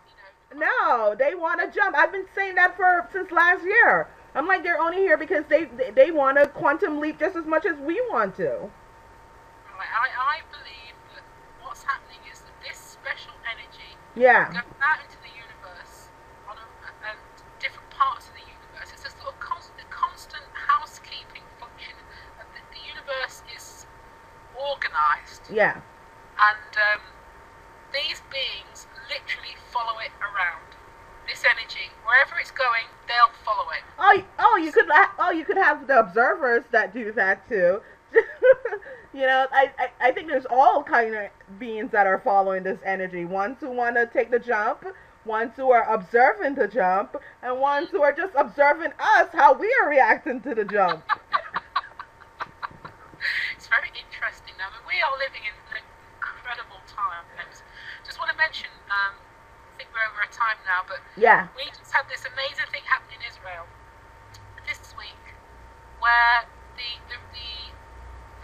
you know. No, they want to jump. I've been saying that for since last year. I'm like, they're only here because they they, they want a quantum leap just as much as we want to. Right, I I believe that what's happening is that this special energy. Yeah. Goes out into the universe on a, and different parts of the universe. Organized. Yeah. And um, these beings literally follow it around. This energy, wherever it's going, they'll follow it. Oh, oh, you could, oh, you could have the observers that do that too. You know, I, I, I think there's all kind of beings that are following this energy. Ones who want to take the jump, ones who are observing the jump, and ones who are just observing us how we are reacting to the jump. It's very interesting. I mean, we are living in an incredible time. Just want to mention, um, I think we're over a time now, but yeah. We just had this amazing thing happen in Israel this week, where the the the,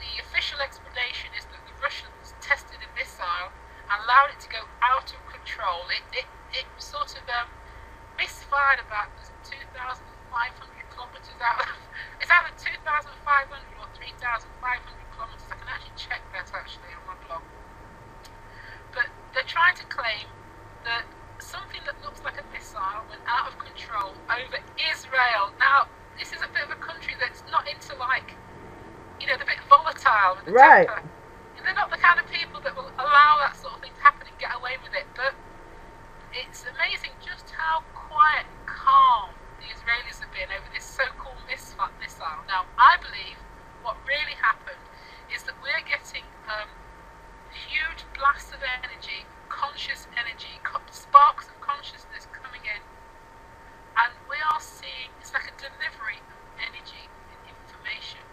the official explanation is that the Russians tested a missile and allowed it to go out of control. It it, it sort of um, misfired about two thousand five hundred kilometers out of it's out of two thousand five hundred or three thousand five hundred. I can actually check that actually on my blog. But they're trying to claim that something that looks like a missile went out of control over Israel. Now, this is a bit of a country that's not into, like, you know, they're a bit volatile with the right. temper. And they're not the kind of people that will allow that sort of thing to happen and get away with it. But it's amazing just how quiet and calm the Israelis have been over this so-called missile. Now, I believe what really happened is that we're getting um, huge blasts of energy, conscious energy, co sparks of consciousness coming in, and we are seeing, it's like a delivery of energy and information,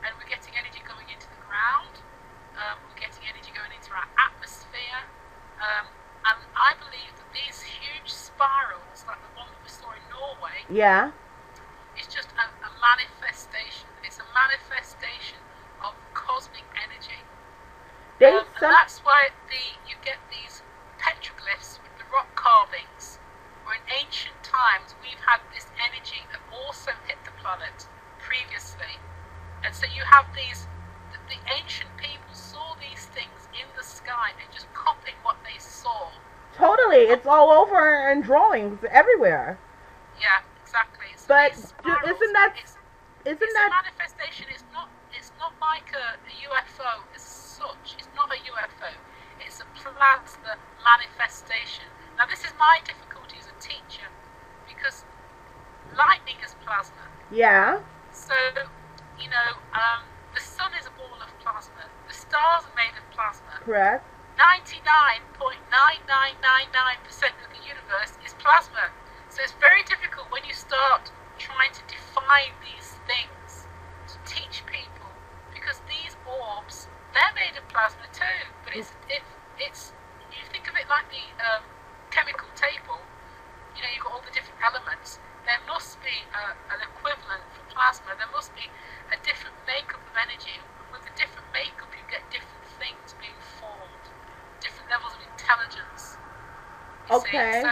and we're getting energy going into the ground, um, we're getting energy going into our atmosphere, um, and I believe that these huge spirals, like the one that we saw in Norway, yeah, it's just a, a manifestation, it's a manifestation of consciousness Um, and that's why the you get these petroglyphs with the rock carvings, where in ancient times we've had this energy that also hit the planet previously. And so you have these, the, the ancient people saw these things in the sky, they're just copying what they saw. Totally, it's all over in drawings, everywhere. Yeah, exactly. So but spirals, isn't that... It's, isn't it's that... a manifestation, it's not, it's not like a, a U F O as such, it's not a U F O, it's a plasma manifestation. Now this is my difficulty as a teacher, because lightning is plasma. Yeah. So, you know, um, the sun is a ball of plasma, the stars are made of plasma. Correct. ninety-nine point nine nine nine nine percent of the universe is plasma. So it's very difficult when you start trying to define these things to teach people, because these orbs, they're made of plasma too. But it's, it, it's you think of it like the um, chemical table, you know, you've got all the different elements. There must be a, an equivalent for plasma. There must be a different makeup of energy. With a different makeup, you get different things being formed. Different levels of intelligence. Okay. So,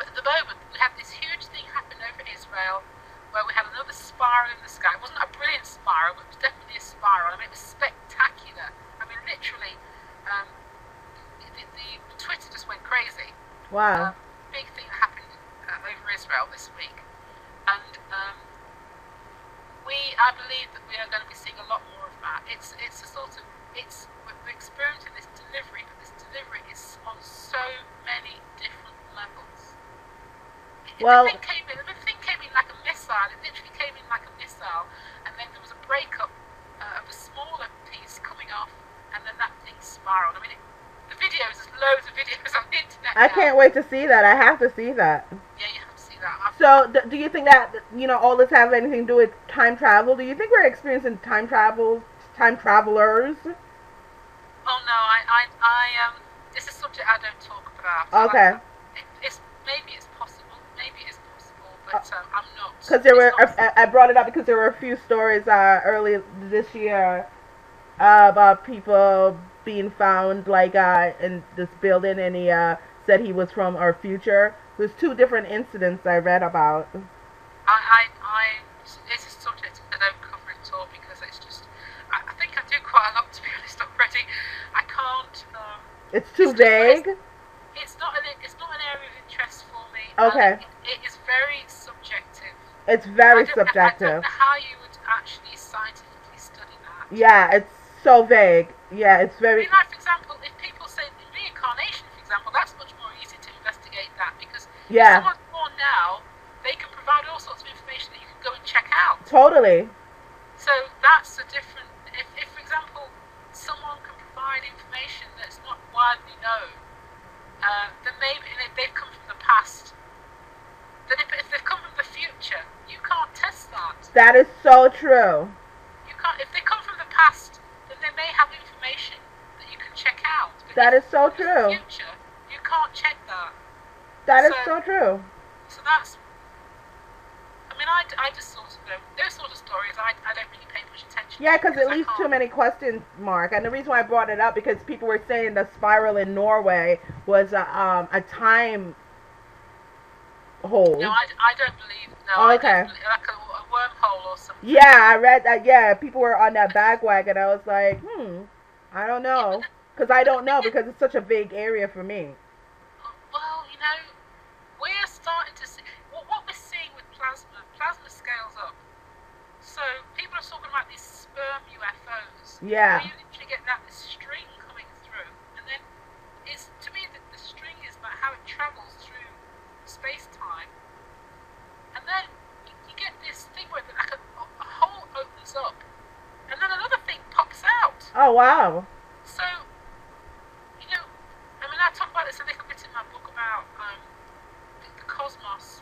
but at the moment, we had this huge thing happen over Israel, where we had another spiral in the sky. It wasn't a brilliant spiral, but it was definitely a spiral. I mean, it was spectacular. I mean, literally, um, the, the, the Twitter just went crazy. Wow. Um, big thing that happened uh, over Israel this week, and um, we, I believe that we are going to be seeing a lot more of that. It's, it's a sort of, it's. We're experiencing this delivery, but this delivery is on so many different levels. Well, the thing came in, the thing came in like a missile. It literally came in like a missile, and then there was a breakup uh, of a smaller piece coming off, and then that thing spiraled. I mean, it, the videos, there's loads of videos on the internet. I now. can't wait to see that. I have to see that. Yeah, you have to see that. I've so, th do you think that you know all this have anything to do with time travel? Do you think we're experiencing time travels, time travelers? Oh no, I, I, I, um, it's a subject I don't talk about. Okay. I, it, it's maybe it's possible, maybe it's possible, but um, I'm not. Because there were, I, I brought it up because there were a few stories uh, early this year uh, about people being found like uh, in this building, and he uh, said he was from our future. There's two different incidents I read about. I, I, I it's a subject I don't cover at all because it's just. I think I do quite a lot, to be honest, already. I can't. Um, it's too it's vague. Not, it's, it's not an. It's not an area of interest for me. Okay. It, it is very subjective. It's very I subjective. Know, I don't know how you would actually scientifically study that. Yeah, it's so vague. Yeah, it's very. I mean, like, for example, if people say reincarnation, for example, that's much more easy to investigate that because yeah. if someone's born now, they can provide all sorts of information that you can go and check out. Totally. So that's a different. If, if, for example, someone can provide information that's not widely known, uh, then maybe they've come from the past. Then if, if they've come from the future, you can't test that. That is so true. You can't. If they come from the past, then they may have information that you can check out. But that is so true. Future, you can't check that. That is so true. So that's. I mean, I, I just sort of know, those sort of stories, I, I don't really pay much attention yeah, to. Yeah, because it leaves too many questions, Mark. And the reason why I brought it up, because people were saying the spiral in Norway was a, um, a time hole. No, I, I don't believe, no. Oh, okay. Believe, like a, a wormhole or something. Yeah, I read that, yeah. People were on that bagwagon. I was like, hmm, I don't know. Because yeah, I don't know, because it's such a vague area for me. Well, you know, we're starting to see, what, what we're seeing with plasma, plasma scales up. So people are talking about these sperm U F Os. Yeah. Where you literally get that this string coming through, and then it's to me that the string is about how it travels through space time, and then you, you get this thing where the, like a, a hole opens up, and then another thing pops out. Oh wow. So you know, I mean, I talk about this a little bit in my book about um, the, the cosmos.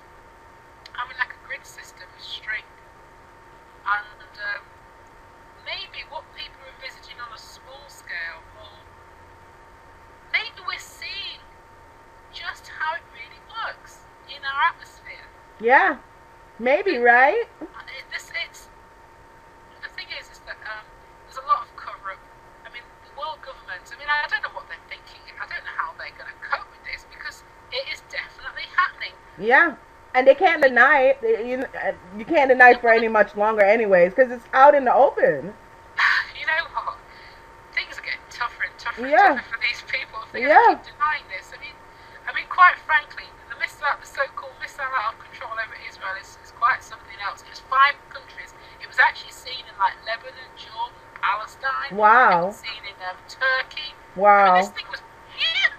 I mean, like a grid system with string, and um, maybe what people are envisaging on a small scale, or maybe we're seeing just how it really works in our atmosphere. Yeah, maybe, right? And it, this, it's, the thing is, is that um, there's a lot of cover-up. I mean, the world government Yeah. And they can't deny it. You, you can't deny it for any much longer anyways, because it's out in the open. You know what? Things are getting tougher and tougher and yeah. tougher for these people if they yeah. keep denying this. I mean, I mean, quite frankly, the missile, the so-called missile out of control over Israel is, is quite something else. It was five countries. It was actually seen in, like, Lebanon, Jordan, Palestine. Wow. It was seen in um, Turkey. Wow. I mean, this thing was huge.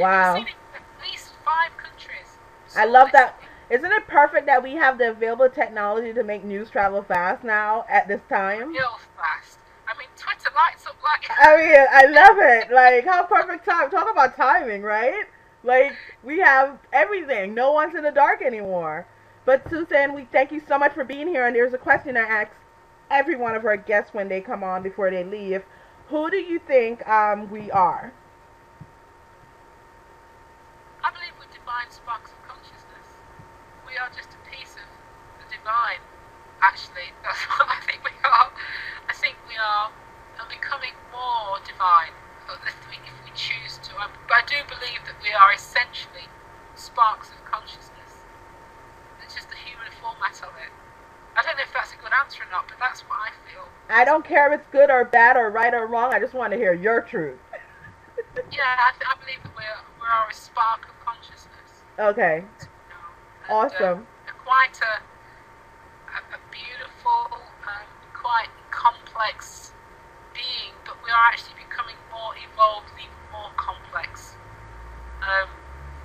Wow. It was seen in at least five countries. So I love that. Isn't it perfect that we have the available technology to make news travel fast now at this time? Real fast. I mean, Twitter lights up like... I mean, I love it. Like, how perfect time. Talk about timing, right? Like, we have everything. No one's in the dark anymore. But, Susan, we thank you so much for being here. And there's a question I ask every one of our guests when they come on before they leave. Who do you think um, we are? I believe we're divine sparks. We are just a piece of the divine, actually. That's what I think we are. I think we are becoming more divine if we, if we choose to. I, but I do believe that we are essentially sparks of consciousness. It's just the human format of it. I don't know if that's a good answer or not, but that's what I feel. I don't care if it's good or bad or right or wrong. I just want to hear your truth. Yeah, I, th I believe that we are, we are a spark of consciousness. Okay. Awesome. Uh, quite a, a, a beautiful, um, quite complex being, but we are actually becoming more evolved, even more complex. Um,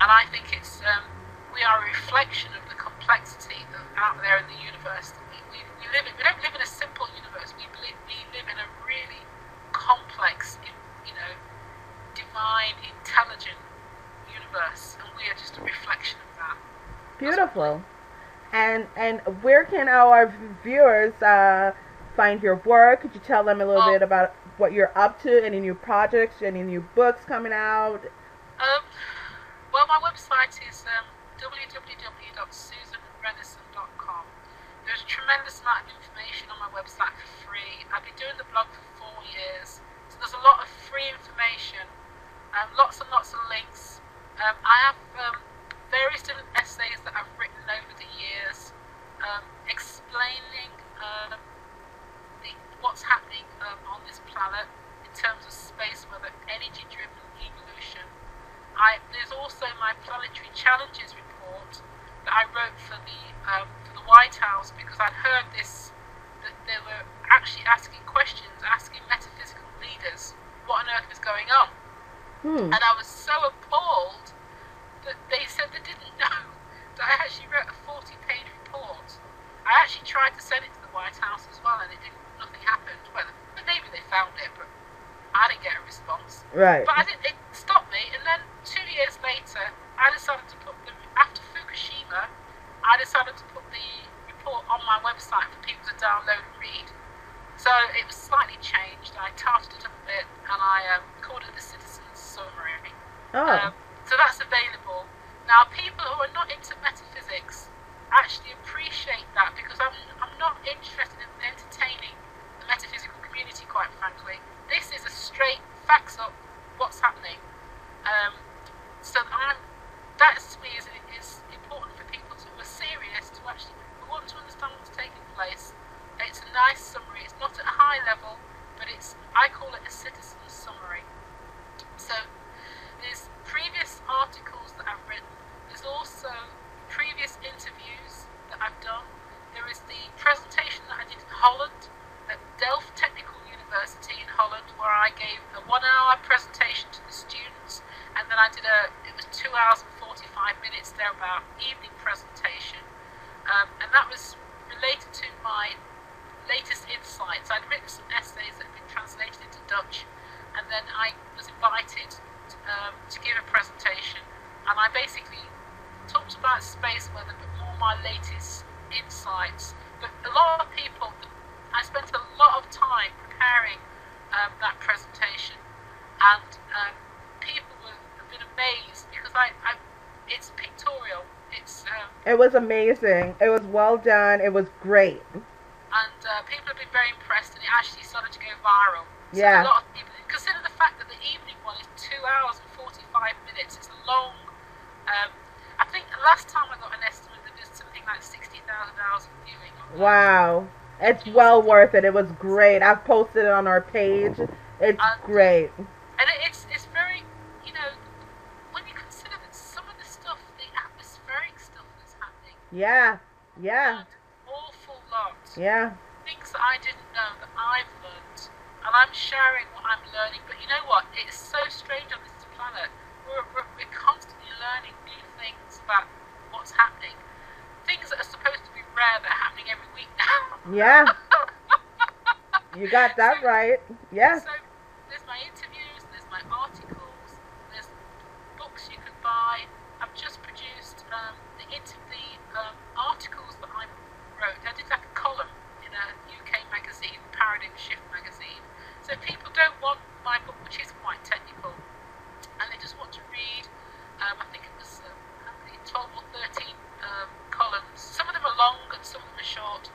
and I think it's um, we are a reflection of the complexity of out there in the universe. We, we, we live in, we don't live in a simple universe. We believe we live in a really complex, you know, divine, intelligent universe, and we are just a reflection of that. Beautiful. And and where can our viewers uh, find your work? Could you tell them a little oh. bit about what you're up to, any new projects, any new books coming out? Um, well, my website is um, w w w dot susan rennison dot com. There's a tremendous amount of information on my website for free. I've been doing the blog for four years, so there's a lot of free information, um, lots and lots of links. Um, I have... Um, various different essays that I've written over the years um, explaining um, the, what's happening um, on this planet in terms of space weather, energy-driven evolution. I, there's also my Planetary Challenges report that I wrote for the, um, for the White House, because I'd heard this, that they were actually asking questions, asking metaphysical leaders what on earth was going on. Hmm. And I was so appalled that they said they didn't know that I actually wrote a forty page report. I actually tried to send it to the White House as well, and it didn't. Nothing happened. Well, maybe they found it, but I didn't get a response. Right. But I didn't, it stopped me. And then two years later, I decided to put the after Fukushima, I decided to put the report on my website for people to download and read. So it was slightly changed. I tarted it up a bit, and I um, called it the Citizen's Summary. Oh. Um, So that's available. Now, people who are not into metaphysics actually appreciate that, because I'm, I'm not interested in entertaining the metaphysical community, quite frankly. This is a straight facts up what's happening. Um, so I'm, that to me is, is important for people who are serious, to actually who want to understand what's taking place. It's a nice summary. It's not at a high level, but it's, I call it a citizen's summary. So there's previous articles that I've written, there's also previous interviews that I've done, there is the presentation that I did in Holland, at Delft Technical University in Holland, where I gave a one hour presentation to the students, and then I did a, it was two hours and forty-five minutes there about evening presentation, um, and that was related to my latest insights. I'd written some essays that had been translated into Dutch, and then I was invited Um, to give a presentation, and I basically talked about space weather, but more my latest insights. But a lot of people, I spent a lot of time preparing um, that presentation, and um, people were, have been amazed, because I, I it's pictorial. It's um, it was amazing. It was well done. It was great. And uh, people have been very impressed, and it actually started to go viral. So yeah. A lot of people, consider the fact that the evening one is two hours and forty-five minutes. It's long. Um, I think a last time I got an estimate, there was something like sixty thousand hours of viewing. Wow. It's well worth it. It was great. I've posted it on our page. It's and, great. And it's, it's very, you know, when you consider that some of the stuff, the atmospheric stuff that's happening. Yeah, yeah. An awful lot. Yeah. Things that I didn't know that I've learned. And I'm sharing what I'm learning. But you know what? It's so strange on this planet. We're, we're, we're constantly learning new things about what's happening. Things that are supposed to be rare that are happening every week now. Yeah. You got that so, right. Yeah. So there's my interviews, there's my articles, there's books you can buy. I've just produced um, the, inter the um, articles that I wrote. I did like a column in a U K magazine, Paradigm Shift magazine. So people don't want my book, which is quite technical, and they just want to read. Um, I think it was uh, twelve or thirteen um, columns. Some of them are long and some of them are short.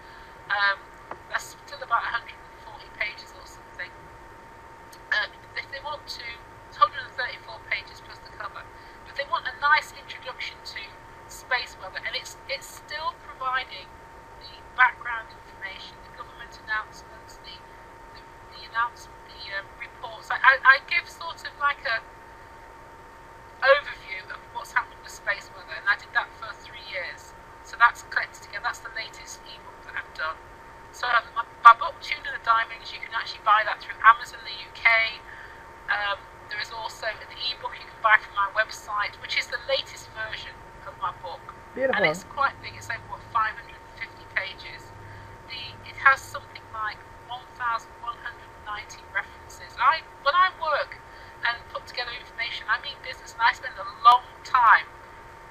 Um, that's still about one hundred forty pages or something. Um, if they want to, it's one hundred thirty-four pages plus the cover. But they want a nice introduction to space weather, and it's it's still providing the background information, the government announcements, the the, the announcement, the um, reports. I, I I give sort of like a overview of what's happened with space weather, and I did that for three years. So that's collected together. That's the latest ebook that I've done. So um, my, my book, Tune to the Diamonds, you can actually buy that through Amazon in the U K. Um, there is also an ebook you can buy from my website, which is the latest version of my book. Beautiful. And it's quite big. It's over what, five hundred fifty pages. The it has something like one thousand one hundred ninety references. I when I work and put together information, I mean business, and I spend a long time.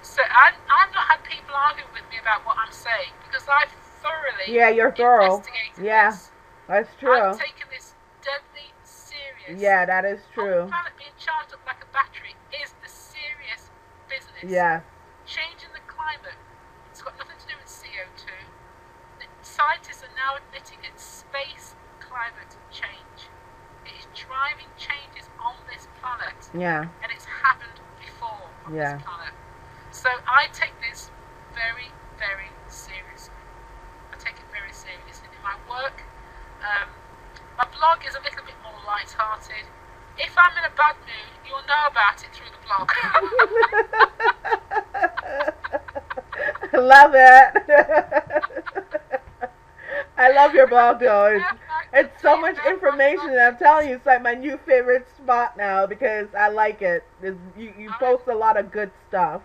So I, I've not had people arguing with me about what I'm saying, because I've thoroughly yeah, you're thorough. investigated yeah, this. That's true. I've taken this deadly serious. Yeah, that is true. On the planet, being charged up like a battery is the serious business. Yeah. Changing the climate, it's got nothing to do with C O two. The scientists are now admitting it's space climate change. It is driving changes on this planet. Yeah. And it's happened before on yeah. this planet. So I take this very, very seriously. I take it very seriously in my work. Um, my blog is a little bit more light-hearted. If I'm in a bad mood, you'll know about it through the blog. Love it. I love your blog, though. It's It's so much information, and I'm telling you, it's like my new favorite spot now, because I like it. There's, you you post a lot of good stuff.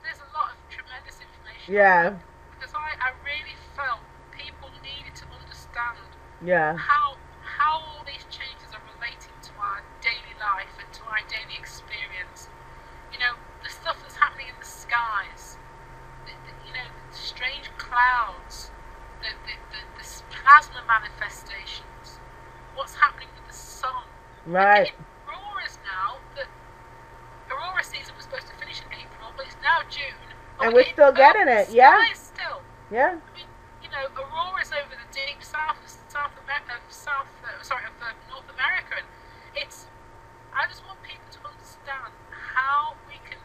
There's a lot of tremendous information. Yeah. Because I, I really felt people needed to understand yeah. how, how all these changes are relating to our daily life and to our daily experience. You know, the stuff that's happening in the skies, the, the, you know, the strange clouds, the, the, the, the plasma manifestations, what's happening with the sun. Right. Aurora's now, the Aurora season was supposed to finish in April, but it's now June. And we're still getting it, yeah. still. Yeah. I mean, you know, Aurora's over the deep south of South America, South, uh, sorry, of uh, North America, and it's, I just want people to understand how we can,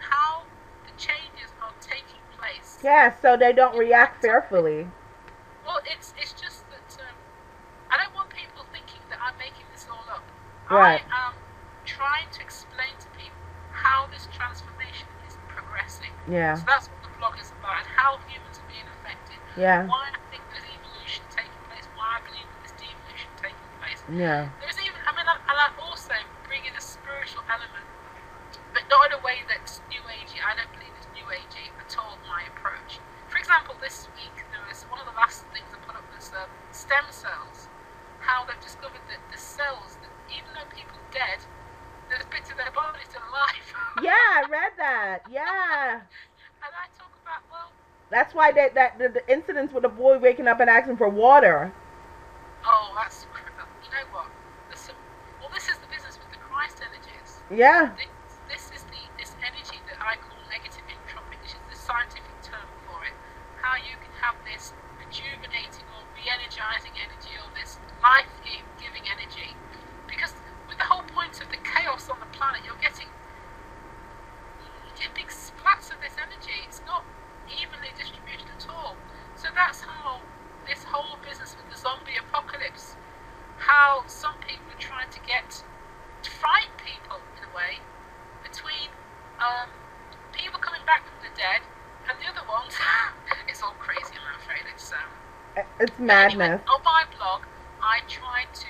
how the changes are taking place. Yeah, so they don't react fearfully. Well, it's it's just that um, I don't want people thinking that I'm making this all up. Right. I am trying to explain to people how this transformation is progressing. Yeah. So that's what the blog is about, and how humans are being affected. Yeah. Why I think there's evolution taking place. Why I believe that there's devolution taking place. Yeah. There's even, I mean, I, and I also bring in a spiritual element, but not in a way that's new agey. I don't believe it's new agey at all. My approach. For example, this week there was one of the last things I put up was um, stem cells. How they've discovered that the cells, that even though people are dead, there's bits of their body still alive. Yeah, I read that. Yeah. And I talk about well. That's why they, that the, the incidents with the boy waking up and asking for water. Oh, that's you know what? Listen, well, this is the business with the Christ energies. Yeah. This, this is the this energy that I call negative entropic, which is the scientific term. How you can have this rejuvenating or re-energizing energy, or this life-giving energy, because with the whole point of the chaos on the planet, you're getting, you get big splats of this energy, It's madness. Anyway, on my blog, I try to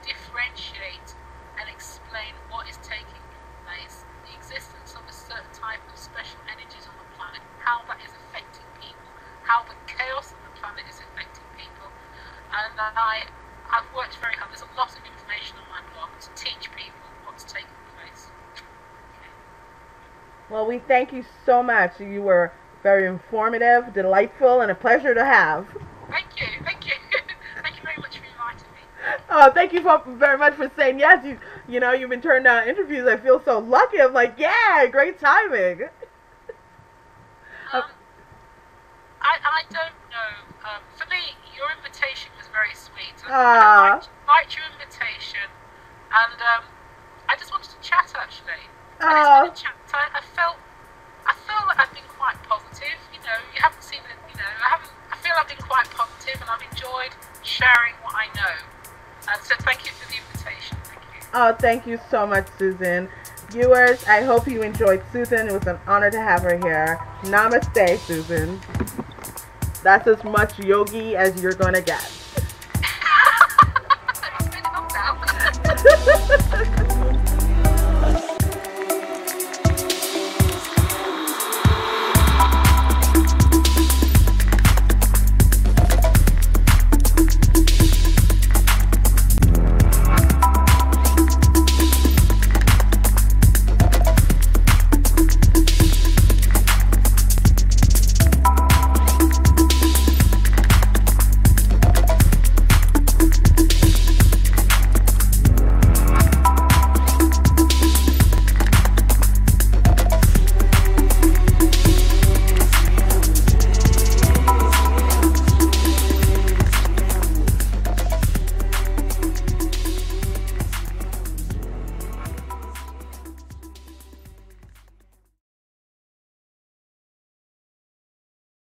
differentiate and explain what is taking place, the existence of a certain type of special energies on the planet, how that is affecting people, how the chaos of the planet is affecting people. And then I, I've worked very hard. There's a lot of information on my blog to teach people what's taking place. Okay. Well, we thank you so much. You were very informative, delightful, and a pleasure to have. Thank you. Thank you. Thank you very much for inviting me. Oh, thank you for, very much for saying yes. You, you know, you've been turned down interviews. I feel so lucky. I'm like, yeah, great timing. um, I, I don't know. Um, for me, your invitation was very sweet. I liked, liked your invitation. And um, I just wanted to chat, actually. And uh, it's been a chat. I, I felt... I feel that I've been quite positive, you know, you haven't seen it, you know, I haven't, I feel I've been quite positive and I've enjoyed sharing what I know. And so thank you for the invitation, thank you. Oh, thank you so much, Susan. Viewers, I hope you enjoyed Susan. It was an honor to have her here. Namaste, Susan. That's as much yogi as you're going to get.